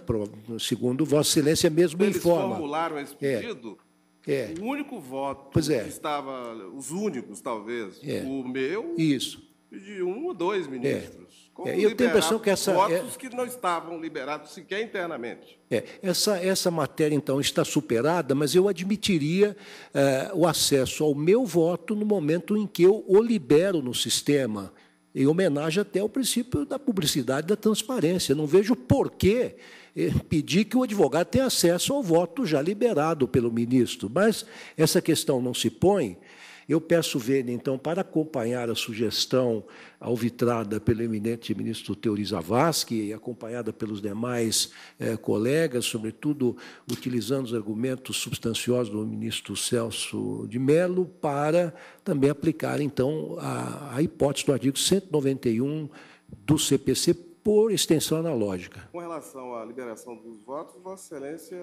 Segundo Vossa Excelência mesmo eles informa. Eles formularam esse pedido, é. É. o único voto pois é. que estava, os únicos talvez, é. o meu Isso. e de um ou dois ministros. É. Como é. Eu tenho a impressão que essa votos é... que não estavam liberados sequer internamente. É. Essa, essa matéria, então, está superada, mas eu admitiria eh, o acesso ao meu voto no momento em que eu o libero no sistema, em homenagem até ao princípio da publicidade e da transparência. Não vejo por que pedir que o advogado tenha acesso ao voto já liberado pelo ministro. Mas essa questão não se põe. Eu peço vênia, então, para acompanhar a sugestão alvitrada pelo eminente ministro Teori Zavascki e acompanhada pelos demais eh, colegas, sobretudo utilizando os argumentos substanciosos do ministro Celso de Mello, para também aplicar, então, a, a hipótese do artigo cento e noventa e um do C P C por extensão analógica. Com relação à liberação dos votos, Vossa Excelência...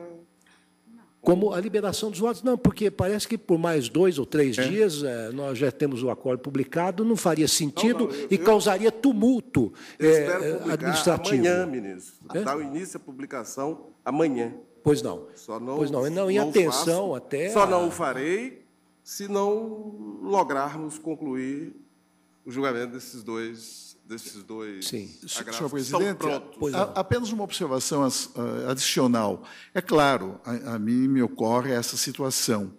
Como a liberação dos votos, não, porque parece que por mais dois ou três é. dias nós já temos o acordo publicado, não faria sentido não, não, eu, e causaria tumulto eu é, administrativo. Amanhã, ministro, é? dá o início à publicação amanhã. Pois não. Só não, pois não. não em não atenção faço, até... Só a... não o farei se não lograrmos concluir o julgamento desses dois, desses dois Sim. Senhor Presidente, a, apenas uma observação as, uh, adicional. É claro, a, a mim me ocorre essa situação,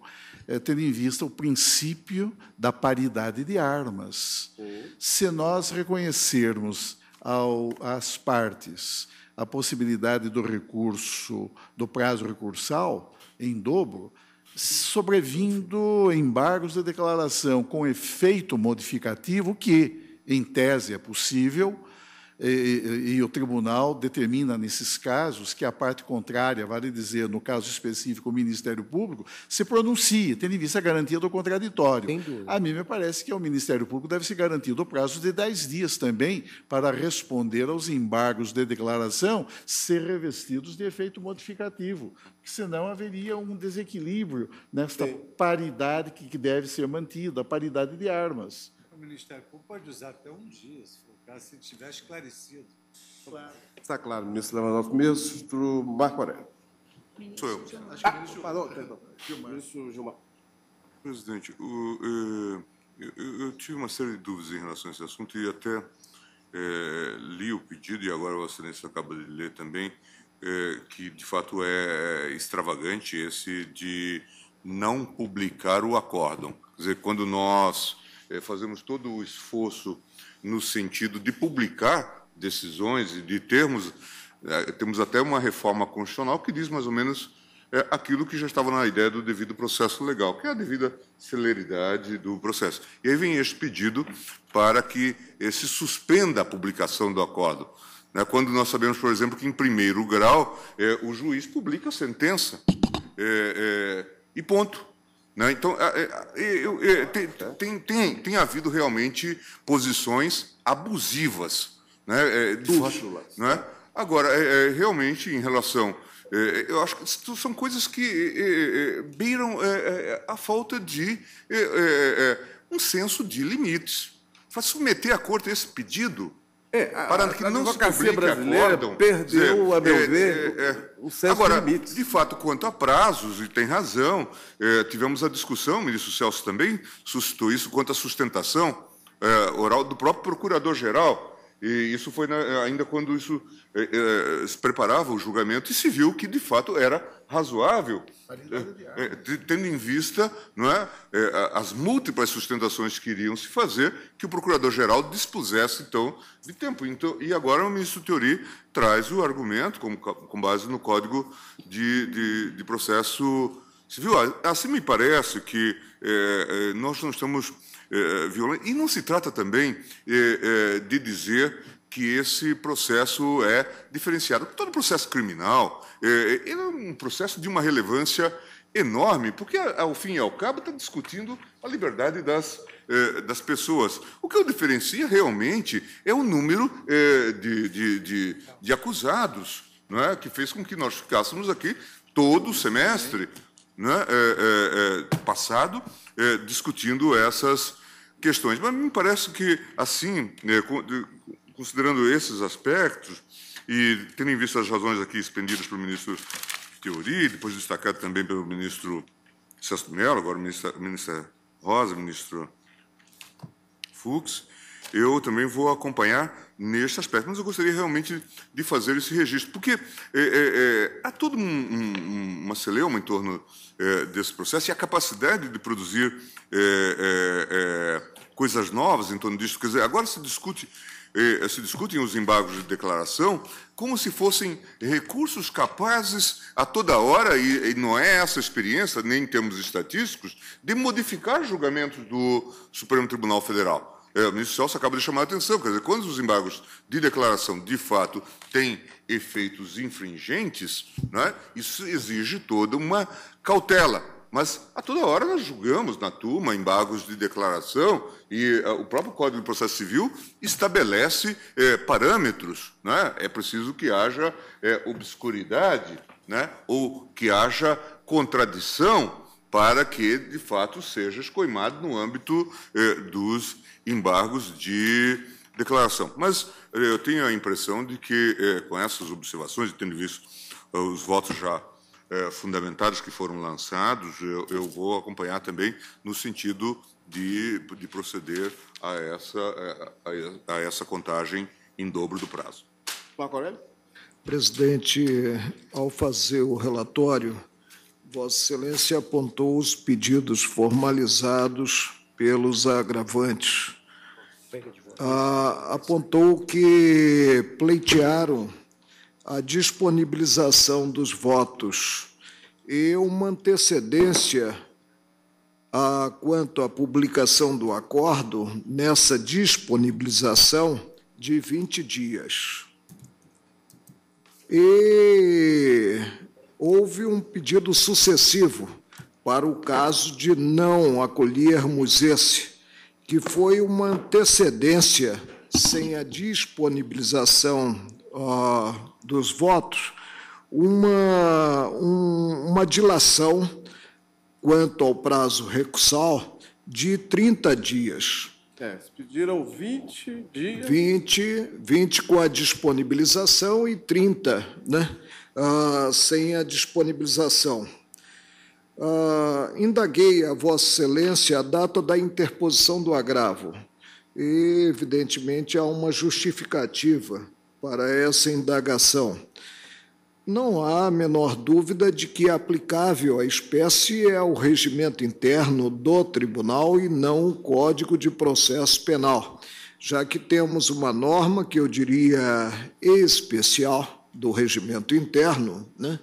é, tendo em vista o princípio da paridade de armas. Sim. Se nós reconhecermos ao, às partes... a possibilidade do recurso, do prazo recursal, em dobro, sobrevindo embargos de declaração com efeito modificativo, que, em tese, é possível, e, e o tribunal determina, nesses casos, que a parte contrária, vale dizer, no caso específico, o Ministério Público, se pronuncie, tendo em vista a garantia do contraditório. A mim me parece que ao Ministério Público deve ser garantido o prazo de dez dias também para responder aos embargos de declaração ser revestidos de efeito modificativo, porque senão haveria um desequilíbrio nesta Sim. paridade que deve ser mantida, a paridade de armas. O Ministério Público pode usar até um dia, se for. Se tiver esclarecido. Claro. Está claro, ministro Lewandowski. Ministro Marco Aurélio. Sou eu. Acho que o ministro... Ah, não, perdão. Gilmar. Ministro Gilmar. Presidente, o, eu, eu, eu tive uma série de dúvidas em relação a esse assunto e até é, li o pedido, e agora Vossa Excelência acaba de ler também, é, que de fato é extravagante esse de não publicar o acórdão. Quer dizer, quando nós é, fazemos todo o esforço no sentido de publicar decisões e de termos, temos até uma reforma constitucional que diz mais ou menos é, aquilo que já estava na ideia do devido processo legal, que é a devida celeridade do processo. E aí vem este pedido para que se suspenda a publicação do acordo. Né, quando nós sabemos, por exemplo, que em primeiro grau é, o juiz publica a sentença é, é, e ponto. Então, tem, tem, tem havido realmente posições abusivas. Né? Dúvidas. Né? Agora, realmente, em relação... Eu acho que são coisas que beiram a falta de um senso de limites. Submeter à corte esse pedido... É, para a, que a não advocacia brasileira acordam, perdeu, é, a meu é, ver, é, é, o senso de limites. Agora, de fato, quanto a prazos, e tem razão, é, tivemos a discussão, o ministro Celso também suscitou isso, quanto à sustentação é, oral do próprio procurador-geral, e isso foi na, ainda quando isso é, é, se preparava o julgamento, e se viu que, de fato, era razoável, é, é, tendo em vista não é, é, as múltiplas sustentações que iriam se fazer, que o procurador-geral dispusesse, então, de tempo. Então, e agora o ministro Teori traz o argumento, como, com base no Código de, de, de Processo Civil. Assim me parece que é, é, nós não estamos... É, violento. E não se trata também é, é, de dizer que esse processo é diferenciado. Todo processo criminal é, é um processo de uma relevância enorme, porque, ao fim e ao cabo, está discutindo a liberdade das, é, das pessoas. O que o diferencia realmente é o número é, de, de, de, de acusados, não é? Que fez com que nós ficássemos aqui todo o semestre, não é? É, é, é, passado, é, discutindo essas questões. Mas me parece que, assim, né, considerando esses aspectos, e tendo em vista as razões aqui expendidas pelo ministro Teori, depois destacado também pelo ministro Celso de Mello, agora ministra, ministra Rosa, ministro Fux, eu também vou acompanhar neste aspecto. Mas eu gostaria realmente de fazer esse registro, porque é, é, é, há toda um, um, uma celeuma em torno é, desse processo e a capacidade de produzir é, é, é, coisas novas em torno disso. Quer dizer, agora se discute, é, se discutem os embargos de declaração como se fossem recursos capazes a toda hora, e, e não é essa experiência, nem em termos estatísticos, de modificar julgamentos do Supremo Tribunal Federal. É, o ministro Celso acaba de chamar a atenção, quer dizer, quando os embargos de declaração, de fato, têm efeitos infringentes, né, isso exige toda uma cautela. Mas, a toda hora, nós julgamos na turma embargos de declaração e a, o próprio Código de Processo Civil estabelece é, parâmetros. Né? É preciso que haja é, obscuridade, né, ou que haja contradição para que, de fato, seja escoimado no âmbito é, dos embargos de declaração. Mas eu tenho a impressão de que, com essas observações, tendo visto os votos já eh, fundamentados que foram lançados, eu, eu vou acompanhar também no sentido de, de proceder a essa, a, a essa contagem em dobro do prazo. Marco Aurélio? Presidente, ao fazer o relatório, Vossa Excelência apontou os pedidos formalizados pelos agravantes. Ah, apontou que pleitearam a disponibilização dos votos e uma antecedência a, quanto à publicação do acordo nessa disponibilização de vinte dias. E houve um pedido sucessivo para o caso de não acolhermos esse, que foi uma antecedência sem a disponibilização ó, dos votos, uma, um, uma dilação quanto ao prazo recursal de trinta dias. É, pediram vinte dias. vinte, vinte com a disponibilização e trinta, né, ah, sem a disponibilização. Uh, indaguei a Vossa Excelência a data da interposição do agravo e, evidentemente, há uma justificativa para essa indagação. Não há a menor dúvida de que aplicável à espécie é o regimento interno do tribunal e não o Código de Processo Penal, já que temos uma norma que eu diria especial do regimento interno, né,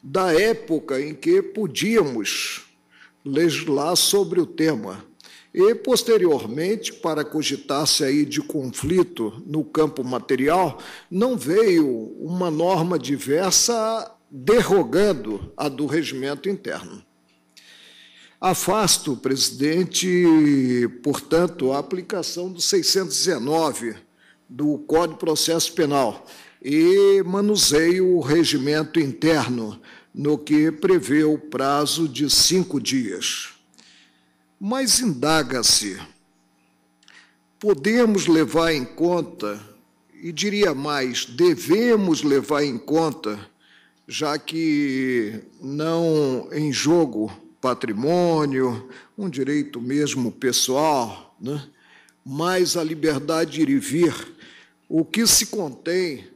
da época em que podíamos legislar sobre o tema. E, posteriormente, para cogitar-se aí de conflito no campo material, não veio uma norma diversa derrogando a do regimento interno. Afasto, presidente, portanto, a aplicação do seiscentos e dezenove do Código de Processo Penal e manuseio o regimento interno, no que prevê o prazo de cinco dias. Mas indaga-se, podemos levar em conta, e diria mais, devemos levar em conta, já que não em jogo patrimônio, um direito mesmo pessoal, né, mas a liberdade de ir e vir, o que se contém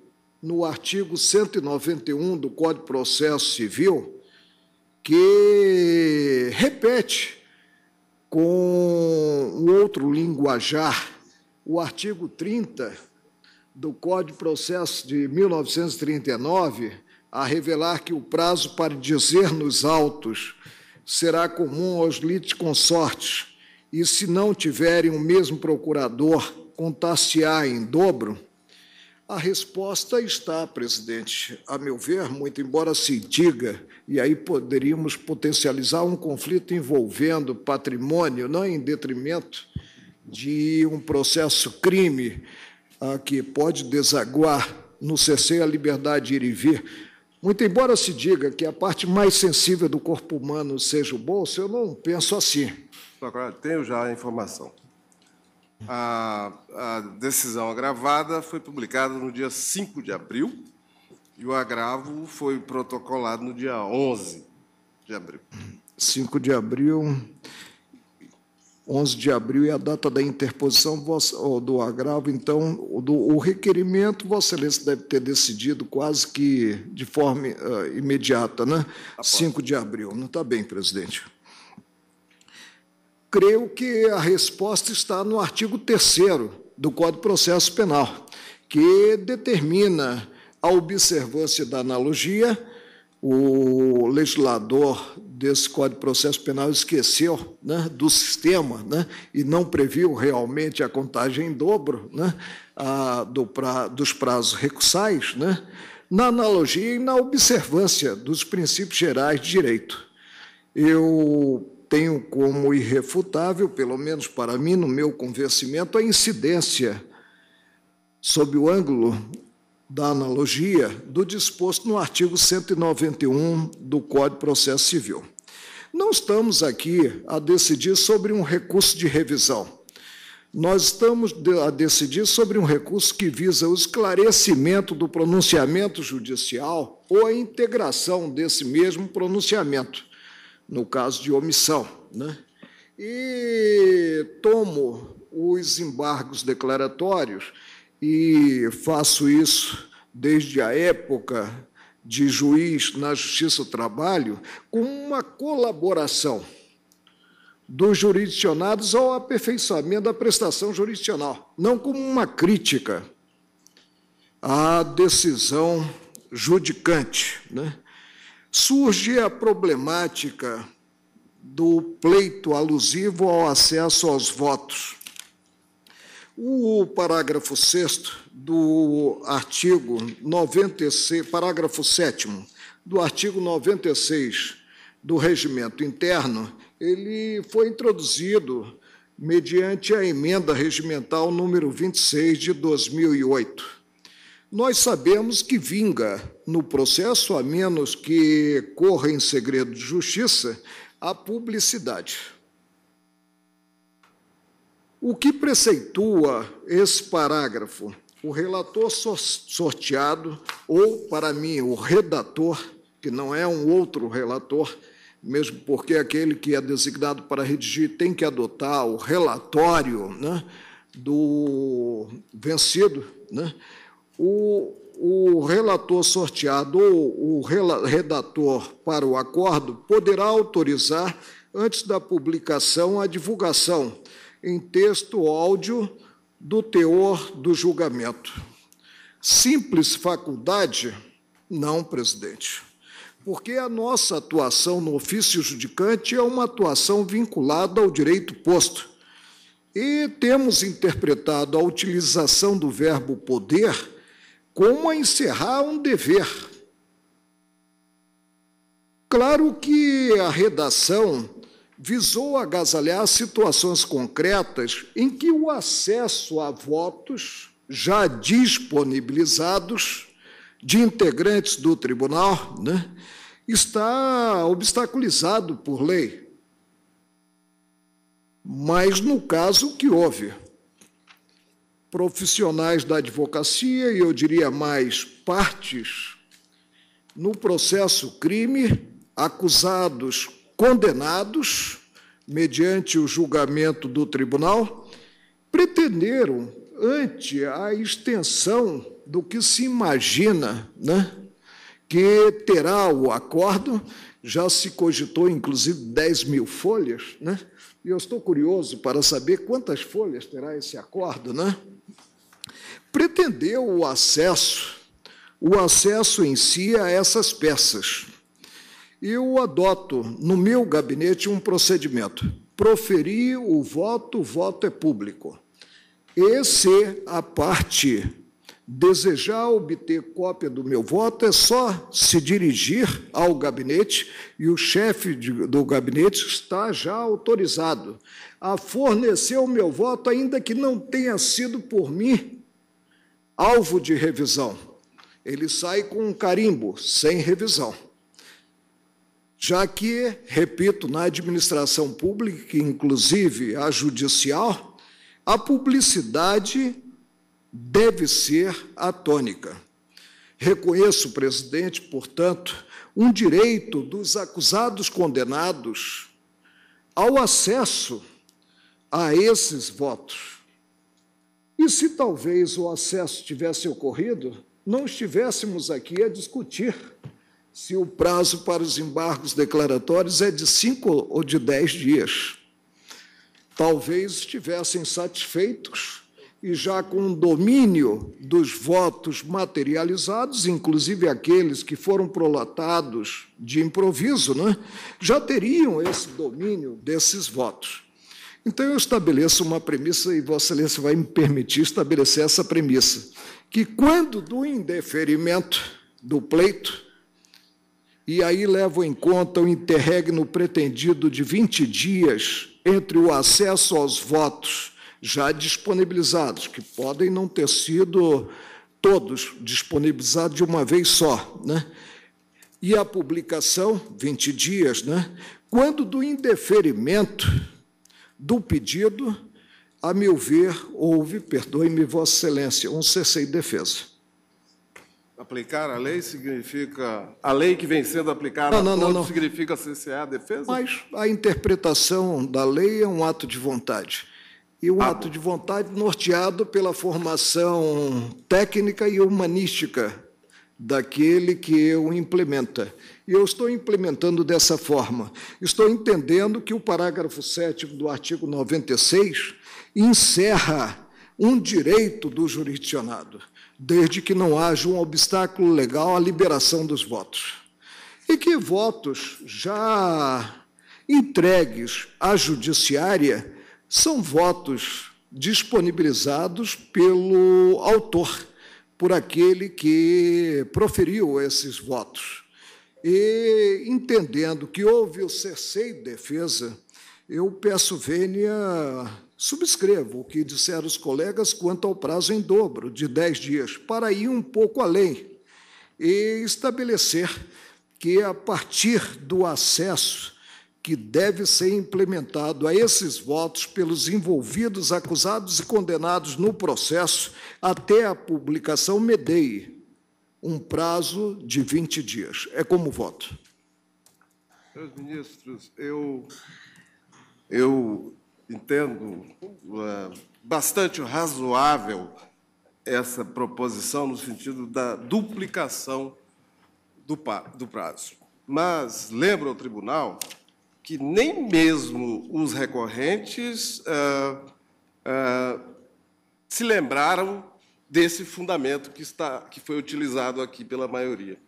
no artigo cento e noventa e um do Código de Processo Civil, que repete com outro linguajar o artigo trinta do Código de Processo de mil novecentos e trinta e nove, a revelar que o prazo para dizer nos autos será comum aos litisconsortes e, se não tiverem o mesmo procurador, contar-se-á em dobro. A resposta está, presidente, a meu ver, muito embora se diga, e aí poderíamos potencializar um conflito envolvendo patrimônio, não em detrimento de um processo crime ah, que pode desaguar no cerceio à liberdade de ir e vir. Muito embora se diga que a parte mais sensível do corpo humano seja o bolso, eu não penso assim. Agora, tenho já a informação. A, a decisão agravada foi publicada no dia cinco de abril e o agravo foi protocolado no dia onze de abril. cinco de abril, onze de abril é a data da interposição do agravo, então, do, o requerimento, Vossa Excelência deve ter decidido quase que de forma uh, imediata, né? cinco de abril. Não está bem, presidente. Creio que a resposta está no artigo terceiro do Código de Processo Penal, que determina a observância da analogia. O legislador desse Código de Processo Penal esqueceu, né, do sistema, né, e não previu realmente a contagem em dobro, né, a, do pra, dos prazos recursais, né, na analogia e na observância dos princípios gerais de direito. Eu tenho como irrefutável, pelo menos para mim, no meu convencimento, a incidência, sob o ângulo da analogia, do disposto no artigo cento e noventa e um do Código de Processo Civil. Não estamos aqui a decidir sobre um recurso de revisão. nós estamos a decidir sobre um recurso que visa o esclarecimento do pronunciamento judicial ou a integração desse mesmo pronunciamento, no caso de omissão, né? E tomo os embargos declaratórios e faço isso desde a época de juiz na Justiça do Trabalho, com uma colaboração dos jurisdicionados ao aperfeiçoamento da prestação jurisdicional, não como uma crítica à decisão judicante, né? Surge a problemática do pleito alusivo ao acesso aos votos. O parágrafo sexto do artigo noventa e seis, parágrafo sétimo do artigo noventa e seis do Regimento Interno, ele foi introduzido mediante a emenda regimental número vinte e seis de dois mil e oito. Nós sabemos que vinga no processo, a menos que corra em segredo de justiça, a publicidade. O que preceitua esse parágrafo? O relator sorteado, ou, para mim, o redator, que não é um outro relator, mesmo porque aquele que é designado para redigir tem que adotar o relatório, né, do vencido, né? O, o relator sorteado ou o redator para o acordo poderá autorizar, antes da publicação, a divulgação em texto ou áudio do teor do julgamento. Simples faculdade? Não, presidente. Porque a nossa atuação no ofício judicante é uma atuação vinculada ao direito posto. E temos interpretado a utilização do verbo poder como a encerrar um dever. Claro que a redação visou agasalhar situações concretas em que o acesso a votos já disponibilizados de integrantes do tribunal, né, está obstaculizado por lei. Mas, no caso, que houve profissionais da advocacia, e eu diria mais partes, no processo crime, acusados, condenados, mediante o julgamento do tribunal, pretenderam, ante a extensão do que se imagina, né, que terá o acordo, já se cogitou, inclusive, dez mil folhas, né? E eu estou curioso para saber quantas folhas terá esse acordo, né? Pretendeu o acesso, o acesso em si a essas peças. Eu adoto, no meu gabinete, um procedimento. Proferir o voto, o voto é público. E se a parte desejar obter cópia do meu voto, é só se dirigir ao gabinete, e o chefe do gabinete está já autorizado a fornecer o meu voto, ainda que não tenha sido por mim alvo de revisão. Ele sai com um carimbo, sem revisão. Já que, repito, na administração pública, inclusive a judicial, a publicidade deve ser a tônica. Reconheço, presidente, portanto, um direito dos acusados condenados ao acesso a esses votos. E se talvez o acesso tivesse ocorrido, não estivéssemos aqui a discutir se o prazo para os embargos declaratórios é de cinco ou de dez dias. Talvez estivessem satisfeitos e já com o domínio dos votos materializados, inclusive aqueles que foram prolatados de improviso, né, já teriam esse domínio desses votos. Então, eu estabeleço uma premissa, e Vossa Excelência vai me permitir estabelecer essa premissa, que quando do indeferimento do pleito, e aí levo em conta o interregno pretendido de vinte dias entre o acesso aos votos já disponibilizados, que podem não ter sido todos disponibilizados de uma vez só, né, e a publicação, vinte dias, né, quando do indeferimento do pedido A meu ver, houve, perdoe-me, Vossa Excelência, um cessei de defesa. Aplicar a lei significa... A lei que vem sendo aplicada não, não, a todos não, não. significa cessear a defesa? Mas a interpretação da lei é um ato de vontade. E um ah, ato bom. de vontade norteado pela formação técnica e humanística daquele que o implementa. E eu estou implementando dessa forma. Estou entendendo que o parágrafo sétimo do artigo noventa e seis encerra um direito do jurisdicionado, desde que não haja um obstáculo legal à liberação dos votos. E que votos já entregues à judiciária são votos disponibilizados pelo autor, por aquele que proferiu esses votos. E, entendendo que houve o cessei de defesa, eu peço vênia... Subscrevo o que disseram os colegas quanto ao prazo em dobro, de dez dias, para ir um pouco além e estabelecer que, a partir do acesso que deve ser implementado a esses votos pelos envolvidos, acusados e condenados no processo, até a publicação medeie um prazo de vinte dias. É como voto. Senhores ministros, eu... eu... entendo uh, bastante razoável essa proposição no sentido da duplicação do, do prazo. Mas lembro ao tribunal que nem mesmo os recorrentes uh, uh, se lembraram desse fundamento que, está, que foi utilizado aqui pela maioria.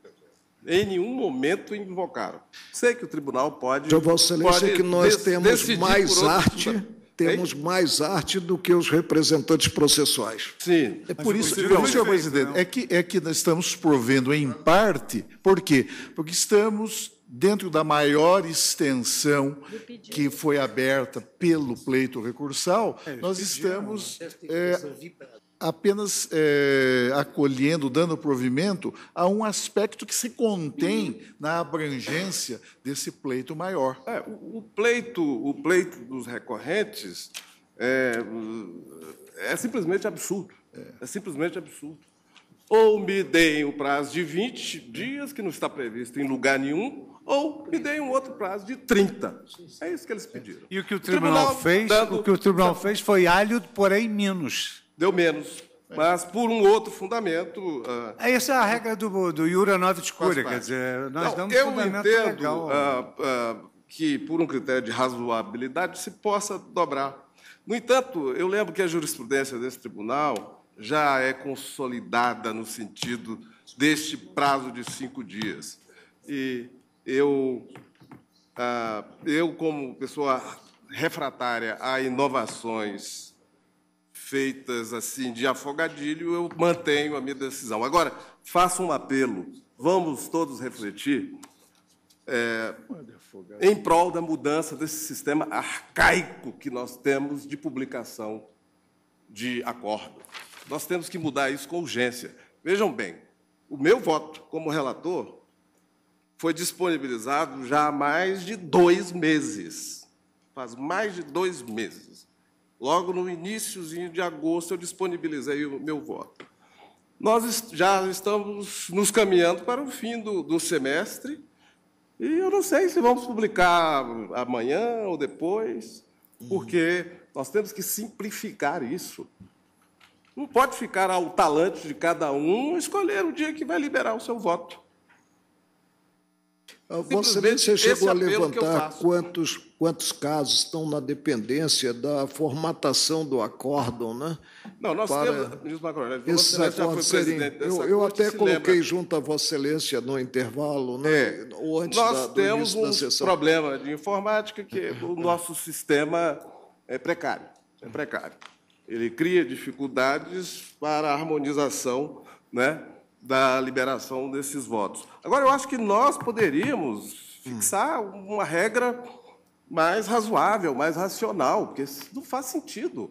Em nenhum momento invocaram. Sei que o tribunal pode... Então, Vossa Excelência, que nós temos mais arte, temos mais arte do que os representantes processuais. Sim. É por isso, senhor presidente, é que, é que nós estamos provendo em parte, por quê? Porque estamos dentro da maior extensão que foi aberta pelo pleito recursal, nós estamos... É, apenas é, acolhendo, dando provimento a um aspecto que se contém na abrangência desse pleito maior. É, o, o, pleito, o pleito dos recorrentes é, é simplesmente absurdo. É. é simplesmente absurdo. Ou me deem o prazo de vinte dias, que não está previsto em lugar nenhum, ou me deem um outro prazo de trinta. É isso que eles pediram. E o que o tribunal, o tribunal fez, dando... o que o tribunal fez foi alho, porém menos. Deu menos, mas por um outro fundamento... Uh, Essa é a regra do, do Iura Novit Curia, quer dizer, nós não, damos eu fundamento entendo, legal. Uh, uh, que, por um critério de razoabilidade, se possa dobrar. No entanto, eu lembro que a jurisprudência desse tribunal já é consolidada no sentido deste prazo de cinco dias. E eu, uh, eu como pessoa refratária a inovações... feitas assim de afogadilho, eu mantenho a minha decisão. Agora, faço um apelo, vamos todos refletir é, em prol da mudança desse sistema arcaico que nós temos de publicação de acordo. Nós temos que mudar isso com urgência. Vejam bem, o meu voto como relator foi disponibilizado já há mais de dois meses. Faz mais de dois meses. Logo no iníciozinho de agosto, eu disponibilizei o meu voto. Nós já estamos nos caminhando para o fim do, do semestre, e eu não sei se vamos publicar amanhã ou depois, porque nós temos que simplificar isso. Não pode ficar ao talante de cada um escolher o dia que vai liberar o seu voto. Vossa Excelência chegou a levantar quantos, quantos casos estão na dependência da formatação do acórdão, né? Não, nós para... temos... Esses acordos seriam... Eu, eu até coloquei junto a Vossa Excelência no intervalo, né? É, ou antes nós da, temos um sessão. problema de informática que o nosso sistema é precário, é precário. Ele cria dificuldades para a harmonização, né? Da liberação desses votos. Agora, eu acho que nós poderíamos fixar uma regra mais razoável, mais racional, porque isso não faz sentido.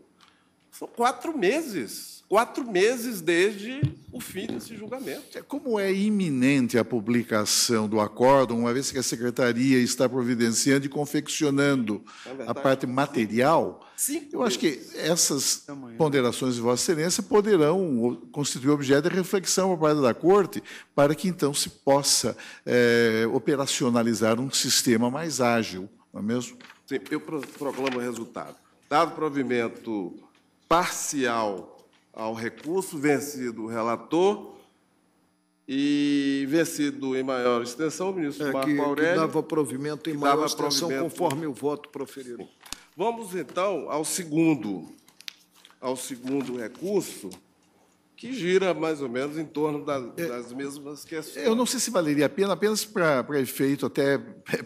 São quatro meses, quatro meses desde o fim desse julgamento. Como é iminente a publicação do acórdão, uma vez que a Secretaria está providenciando e confeccionando a parte material, Sim, eu acho que essas ponderações de Vossa Excelência poderão constituir objeto de reflexão por parte da Corte, para que então se possa é, operacionalizar um sistema mais ágil, não é mesmo? Sim, eu proclamo o resultado. Dado provimento parcial ao recurso, vencido o relator e vencido em maior extensão o ministro é, Marco que, Aurélio. Que dava provimento em maior extensão conforme o voto proferido. Sim. Vamos, então, ao segundo, ao segundo recurso, que gira mais ou menos em torno da, das é, mesmas questões. Eu não sei se valeria a pena, apenas para efeito até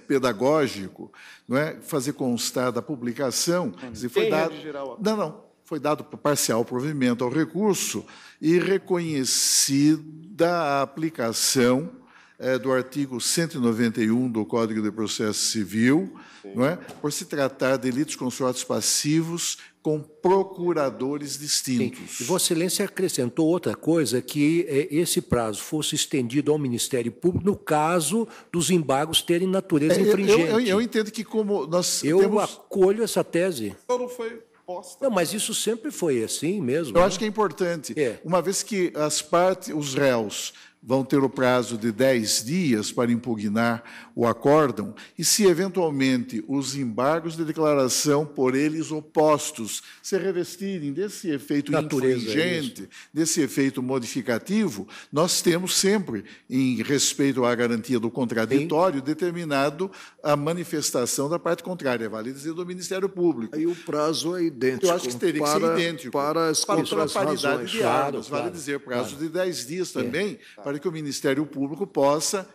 pedagógico, não é, fazer constar da publicação. Hum. Se foi dado, geral, não, não, foi dado parcial provimento ao recurso e reconhecida a aplicação é, do artigo cento e noventa e um do Código de Processo Civil, não é, por se tratar de delitos consortes passivos com procuradores distintos. Sim. E Vossa Excelência acrescentou outra coisa, que eh, esse prazo fosse estendido ao Ministério Público no caso dos embargos terem natureza é, infringente. Eu, eu, eu entendo que como nós Eu temos... acolho essa tese. Não foi posta. Não, mas isso sempre foi assim mesmo. Eu né? acho que é importante, é. uma vez que as partes, os réus, vão ter o prazo de dez dias para impugnar o acórdão, e se, eventualmente, os embargos de declaração por eles opostos se revestirem desse efeito infringente, desse efeito modificativo, nós temos sempre, em respeito à garantia do contraditório, Sim. determinado a manifestação da parte contrária, vale dizer, do Ministério Público. Aí o prazo é idêntico. Eu acho que teria para, que ser idêntico. Para as contrapartidas de armas, vale dizer, prazo claro. de dez dias também, é. para que o Ministério Público possa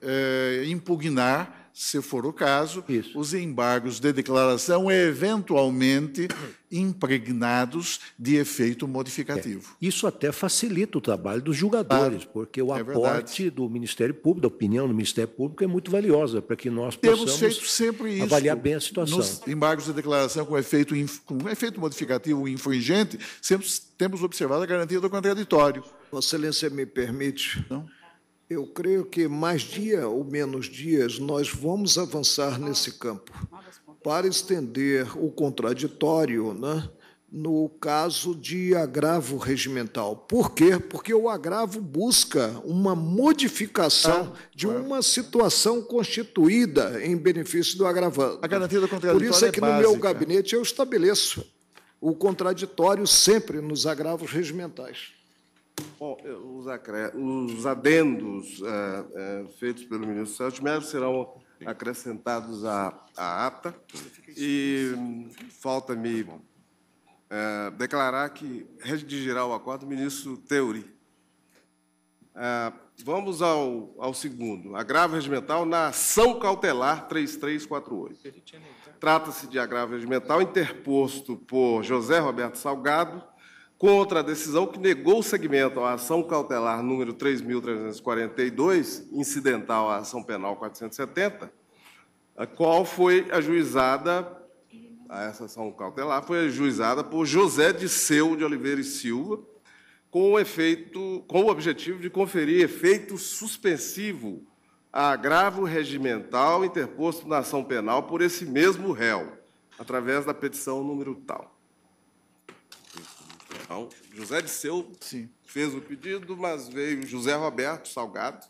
eh, impugnar, se for o caso, Isso. os embargos de declaração eventualmente impregnados de efeito modificativo. É. Isso até facilita o trabalho dos julgadores, claro. porque o é aporte verdade. do Ministério Público, da opinião do Ministério Público, é muito valiosa, para que nós Temos possamos feito sempre isso avaliar bem a situação. Nos embargos de declaração com efeito, com efeito modificativo infringente, sempre temos observado a garantia do contraditório. Vossa Excelência, me permite? Não? Eu creio que mais dia ou menos dias nós vamos avançar nesse campo para estender o contraditório, né, no caso de agravo regimental. Por quê? Porque o agravo busca uma modificação ah, de claro. uma situação constituída em benefício do agravante. A garantia do contraditório é básica. Por isso é que no meu gabinete eu estabeleço o contraditório sempre nos agravos regimentais. Bom, os, os adendos é, é, feitos pelo ministro Celso de Mello serão acrescentados à, à ata e falta-me é, declarar que redigirá o acordo o ministro Teori. É, vamos ao, ao segundo, agravo regimental na ação cautelar três três quatro oito. Trata-se de agravo regimental interposto por José Roberto Salgado contra a decisão que negou o segmento à ação cautelar número três mil trezentos e quarenta e dois, incidental à ação penal quatrocentos e setenta, a qual foi ajuizada, a essa ação cautelar foi ajuizada por José Dirceu de Oliveira e Silva, com o, efeito, com o objetivo de conferir efeito suspensivo a agravo regimental interposto na ação penal por esse mesmo réu, através da petição número tal. Então, José Dirceu Sim. fez o pedido, mas veio José Roberto Salgado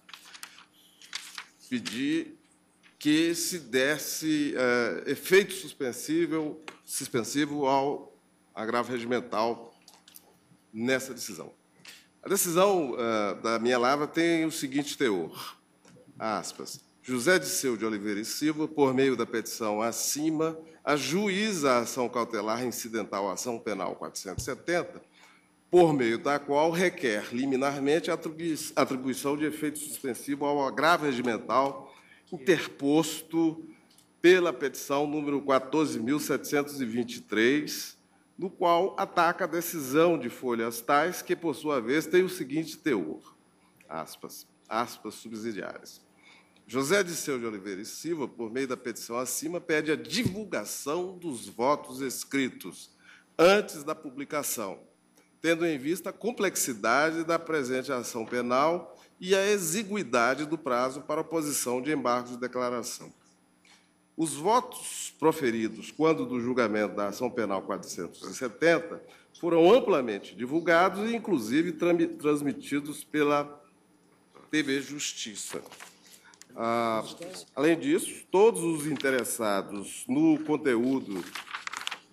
pedir que se desse uh, efeito suspensivo, suspensivo ao agravo regimental nessa decisão. A decisão uh, da minha lavra tem o seguinte teor, aspas, José Dirceu de Oliveira e Silva, por meio da petição acima, ajuiza a ação cautelar incidental à ação penal quatrocentos e setenta, por meio da qual requer liminarmente a atribuição de efeito suspensivo ao agravo regimental interposto pela petição número quatorze mil setecentos e vinte e três, no qual ataca a decisão de folhas tais que, por sua vez, tem o seguinte teor, aspas, aspas subsidiárias. José Dirceu de Oliveira e Silva, por meio da petição acima, pede a divulgação dos votos escritos antes da publicação, tendo em vista a complexidade da presente ação penal e a exiguidade do prazo para oposição de embargos de declaração. Os votos proferidos quando do julgamento da ação penal quatrocentos e setenta foram amplamente divulgados e, inclusive, transmitidos pela T V Justiça. Ah, além disso, todos os interessados no conteúdo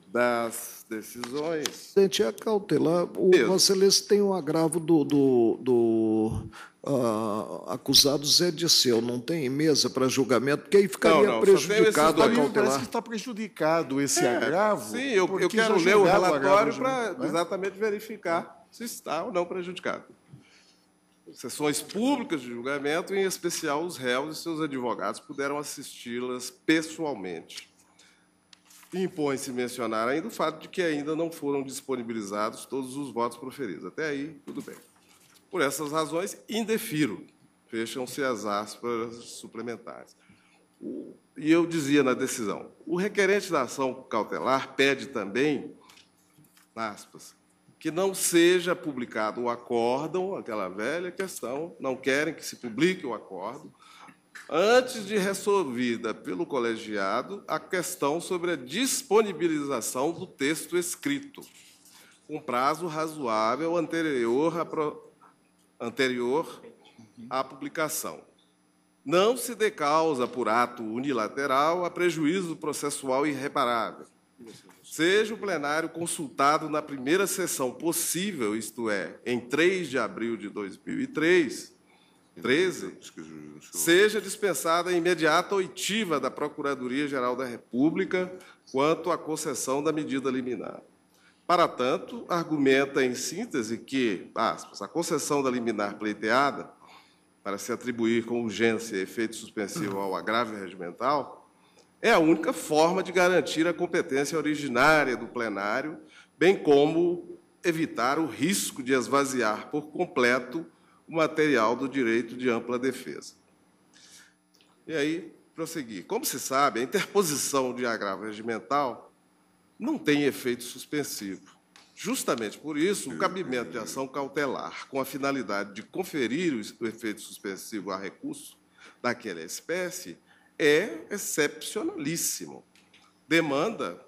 das decisões... Presidente, é cautelar. O Vossa Excelência tem um agravo do, do, do uh, acusado Zé Dirceu, não tem mesa para julgamento, porque aí ficaria não, não, prejudicado a cautelar. Parece que está prejudicado esse é, agravo. Sim, eu, eu quero ler o relatório para né? exatamente verificar se está ou não prejudicado. Sessões públicas de julgamento, em especial os réus e seus advogados puderam assisti-las pessoalmente. Impõe-se mencionar ainda o fato de que ainda não foram disponibilizados todos os votos proferidos. Até aí, tudo bem. Por essas razões, indefiro. Fecham-se as aspas suplementares. E eu dizia na decisão, o requerente da ação cautelar pede também, aspas, que não seja publicado o acórdão, aquela velha questão, não querem que se publique o acórdão, antes de resolvida pelo colegiado a questão sobre a disponibilização do texto escrito, um prazo razoável anterior à, pro... anterior à publicação. Não se dê causa por ato unilateral a prejuízo processual irreparável. Seja o plenário consultado na primeira sessão possível, isto é, em três de abril de dois mil e três, treze, seja dispensada a imediata oitiva da Procuradoria-Geral da República quanto à concessão da medida liminar. Para tanto, argumenta em síntese que, aspas, a concessão da liminar pleiteada, para se atribuir com urgência efeito suspensivo ao agravio regimental, é a única forma de garantir a competência originária do plenário, bem como evitar o risco de esvaziar por completo o material do direito de ampla defesa. E aí, prosseguir. Como se sabe, a interposição de agravo regimental não tem efeito suspensivo. Justamente por isso, o cabimento de ação cautelar, com a finalidade de conferir o efeito suspensivo a recurso daquela espécie, é excepcionalíssimo. Demanda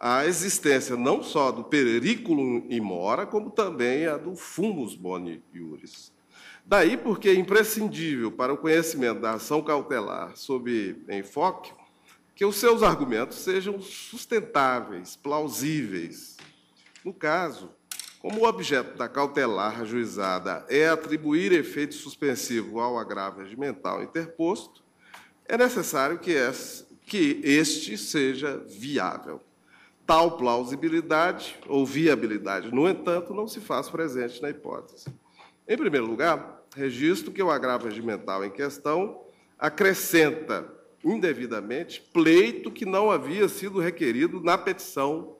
a existência não só do periculum in mora, como também a do fumus boni iuris. Daí porque é imprescindível para o conhecimento da ação cautelar sob enfoque que os seus argumentos sejam sustentáveis, plausíveis. No caso, como o objeto da cautelar ajuizada é atribuir efeito suspensivo ao agravo regimental interposto, é necessário que este seja viável. Tal plausibilidade ou viabilidade, no entanto, não se faz presente na hipótese. Em primeiro lugar, registro que o agravo regimental em questão acrescenta indevidamente pleito que não havia sido requerido na petição,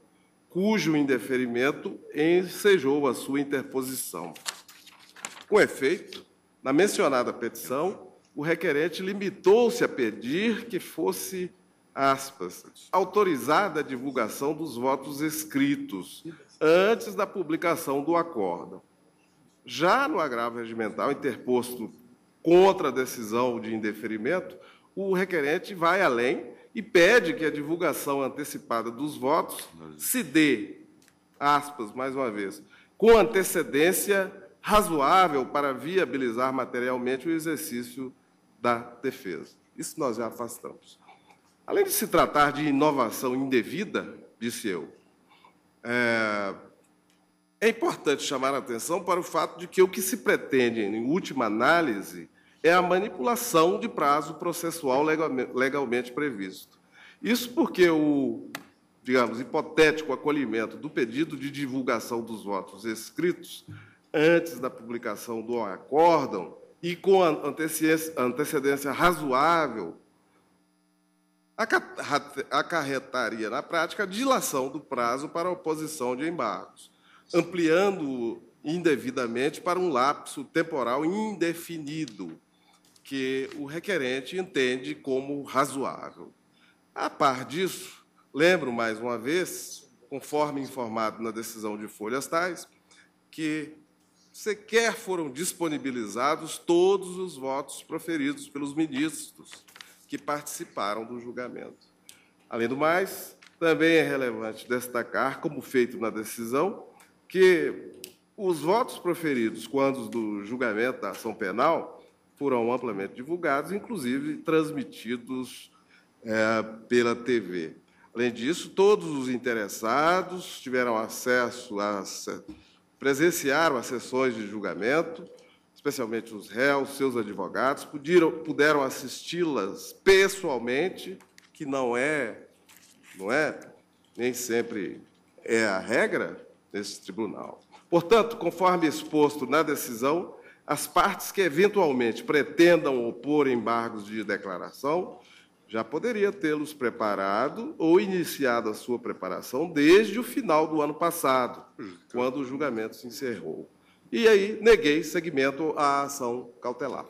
cujo indeferimento ensejou a sua interposição. Com efeito, na mencionada petição, o requerente limitou-se a pedir que fosse, aspas, autorizada a divulgação dos votos escritos antes da publicação do acórdão. Já no agravo regimental interposto contra a decisão de indeferimento, o requerente vai além e pede que a divulgação antecipada dos votos se dê, aspas, mais uma vez, com antecedência razoável para viabilizar materialmente o exercício da defesa. Isso nós já afastamos. Além de se tratar de inovação indevida, disse eu, é, é importante chamar a atenção para o fato de que o que se pretende, em última análise, é a manipulação de prazo processual legalmente previsto. Isso porque o, digamos, hipotético acolhimento do pedido de divulgação dos votos escritos antes da publicação do acórdão e com antecedência razoável, acarretaria na prática a dilação do prazo para a oposição de embargos, ampliando-o indevidamente para um lapso temporal indefinido, que o requerente entende como razoável. A par disso, lembro mais uma vez, conforme informado na decisão de folhas tais, que sequer foram disponibilizados todos os votos proferidos pelos ministros que participaram do julgamento. Além do mais, também é relevante destacar, como feito na decisão, que os votos proferidos quando do julgamento da ação penal foram amplamente divulgados, inclusive transmitidos é, pela T V. Além disso, todos os interessados tiveram acesso a... presenciaram as sessões de julgamento, especialmente os réus, seus advogados, puderam, puderam assisti-las pessoalmente, que não é, não é, nem sempre é a regra desse tribunal. Portanto, conforme exposto na decisão, as partes que eventualmente pretendam opor embargos de declaração já poderia tê-los preparado ou iniciado a sua preparação desde o final do ano passado, quando o julgamento se encerrou. E aí, neguei seguimento à ação cautelar.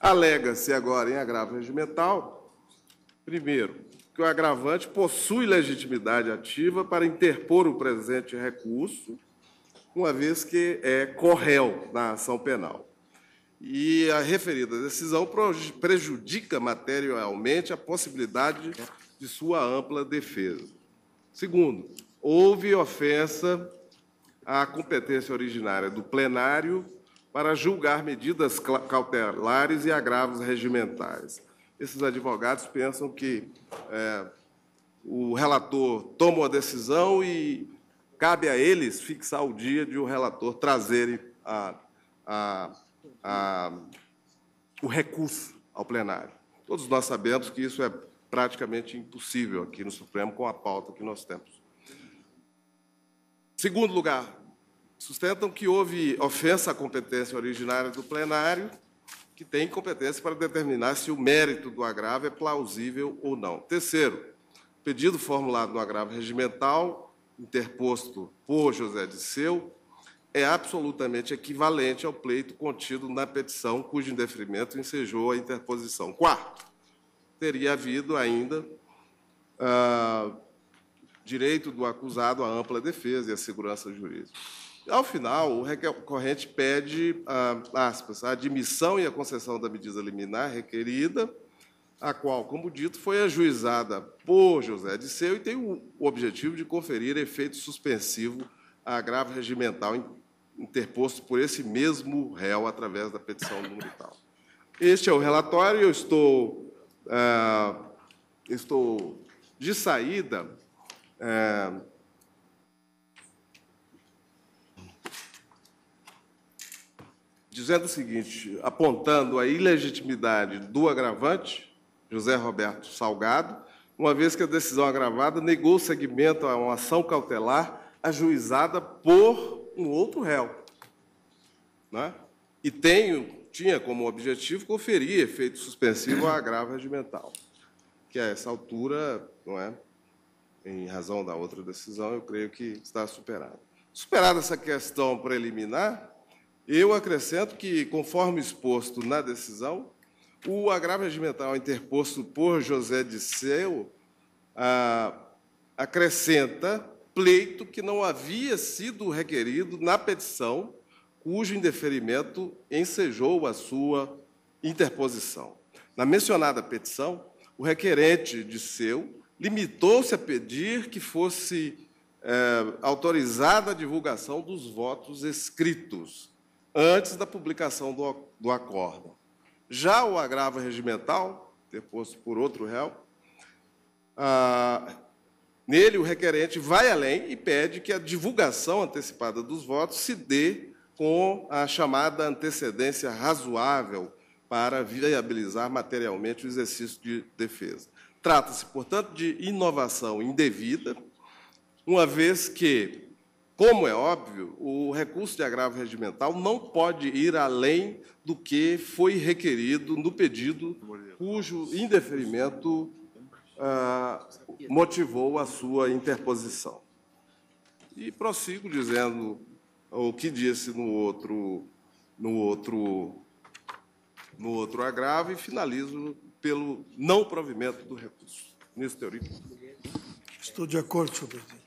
Alega-se agora em agravo regimental, primeiro, que o agravante possui legitimidade ativa para interpor o presente recurso, uma vez que é corréu na ação penal. E a referida decisão prejudica materialmente a possibilidade de sua ampla defesa. Segundo, houve ofensa à competência originária do plenário para julgar medidas cautelares e agravos regimentais. Esses advogados pensam que é, o relator toma a decisão e cabe a eles fixar o dia de o relator trazerem a, a, a, o recurso ao plenário. Todos nós sabemos que isso é praticamente impossível aqui no Supremo com a pauta que nós temos. Segundo lugar, sustentam que houve ofensa à competência originária do plenário, que tem competência para determinar se o mérito do agravo é plausível ou não. Terceiro, pedido formulado no agravo regimental interposto por José Dirceu, é absolutamente equivalente ao pleito contido na petição, cujo indeferimento ensejou a interposição. Quarto, teria havido ainda ah, direito do acusado à ampla defesa e à segurança jurídica. Ao final, o recorrente pede, ah, aspas, a admissão e a concessão da medida liminar requerida, a qual, como dito, foi ajuizada por José Dirceu e tem o objetivo de conferir efeito suspensivo a agravo regimental interposto por esse mesmo réu através da petição número tal. Este é o relatório e eu estou, é, estou de saída, é, dizendo o seguinte, apontando a ilegitimidade do agravante, José Roberto Salgado, uma vez que a decisão agravada negou seguimento a uma ação cautelar ajuizada por um outro réu. Né? E tem, tinha como objetivo conferir efeito suspensivo a agravo regimental, que a essa altura, não é, em razão da outra decisão, eu creio que está superada. Superada essa questão preliminar, eu acrescento que, conforme exposto na decisão, o agravo regimental interposto por José Dirceu ah, acrescenta pleito que não havia sido requerido na petição, cujo indeferimento ensejou a sua interposição. Na mencionada petição, o requerente Dirceu limitou-se a pedir que fosse eh, autorizada a divulgação dos votos escritos antes da publicação do, do acórdão. Já o agravo regimental, interposto por outro réu, ah, nele o requerente vai além e pede que a divulgação antecipada dos votos se dê com a chamada antecedência razoável para viabilizar materialmente o exercício de defesa. Trata-se, portanto, de inovação indevida, uma vez que, como é óbvio, o recurso de agravo regimental não pode ir além do que foi requerido no pedido cujo indeferimento ah, motivou a sua interposição. E prossigo dizendo o que disse no outro, no outro, no outro agravo e finalizo pelo não provimento do recurso. Nisso, Teori. Estou de acordo, senhor presidente.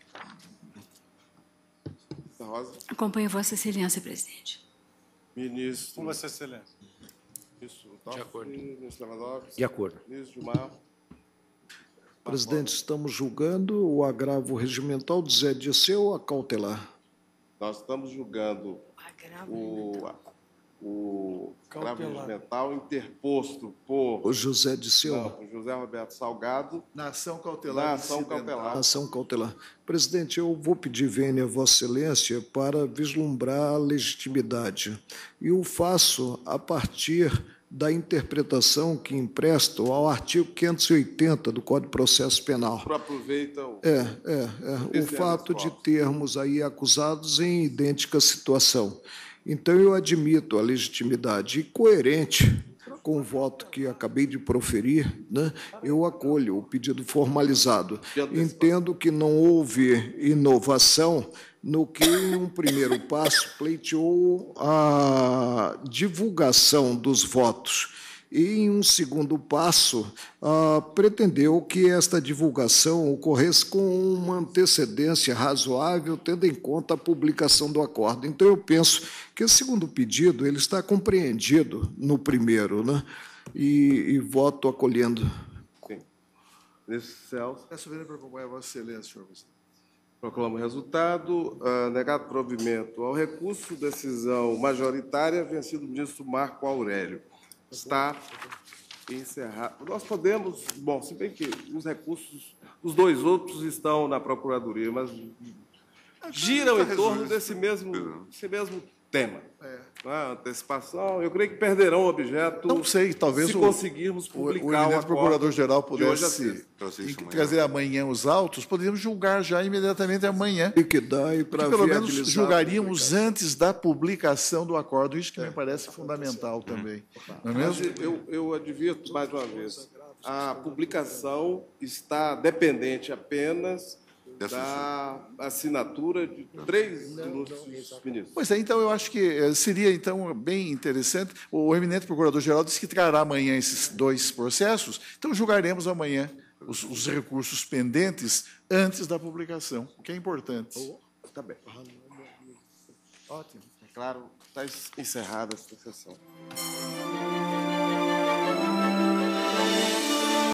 Ministra Rosa. Acompanho Vossa Excelência, presidente. Ministro. Com Vossa Excelência. Ministro Lewandowski. De acordo. Ministro Lewandowski. De acordo. Ministro Gilmar. Presidente, estamos julgando o agravo regimental de Zé Dirceu a cautelar. Nós estamos julgando o, o agravo regimental interposto por o José Dirceu, não, por José Roberto Salgado na ação cautelar. Na ação cautelar. Na ação cautelar. Presidente, eu vou pedir vênia a Vossa Excelência para vislumbrar a legitimidade. E o faço a partir da interpretação que empresto ao artigo quinhentos e oitenta do Código de Processo Penal. Aproveitam é, é, é, o fato de termos aí acusados em idêntica situação. Então, eu admito a legitimidade e coerente com o voto que acabei de proferir, né, eu acolho o pedido formalizado. Entendo que não houve inovação no que, em um primeiro passo, pleiteou a divulgação dos votos e, em um segundo passo, ah, pretendeu que esta divulgação ocorresse com uma antecedência razoável, tendo em conta a publicação do acordo. Então, eu penso que esse segundo pedido ele está compreendido no primeiro, né? e, e voto acolhendo. Sim. Celso. Peço vênia para acompanhar a Vossa Excelência, senhor presidente. Proclamo o resultado. Uh, negado provimento ao recurso, decisão majoritária, vencido o ministro Marco Aurélio. Está encerrado. Nós podemos... Bom, se bem que os recursos, os dois outros estão na Procuradoria, mas giram em torno desse mesmo, desse mesmo tema. É. A antecipação, eu creio que perderão o objeto... Não sei, talvez se o, conseguirmos publicar o, o, o procurador-geral pudesse trazer amanhã os autos, poderíamos julgar já imediatamente amanhã. E que dá e para pelo menos julgaríamos antes da publicação do acordo, isso que é. me parece fundamental é. também. Não é mesmo? Eu, eu advirto mais uma vez, a publicação está dependente apenas... da assinatura de três ministros. Pois é, então eu acho que seria então bem interessante. O eminente procurador-geral disse que trará amanhã esses dois processos, então julgaremos amanhã os, os recursos pendentes antes da publicação, o que é importante. Está bem. Ótimo. É claro, está encerrada essa sessão.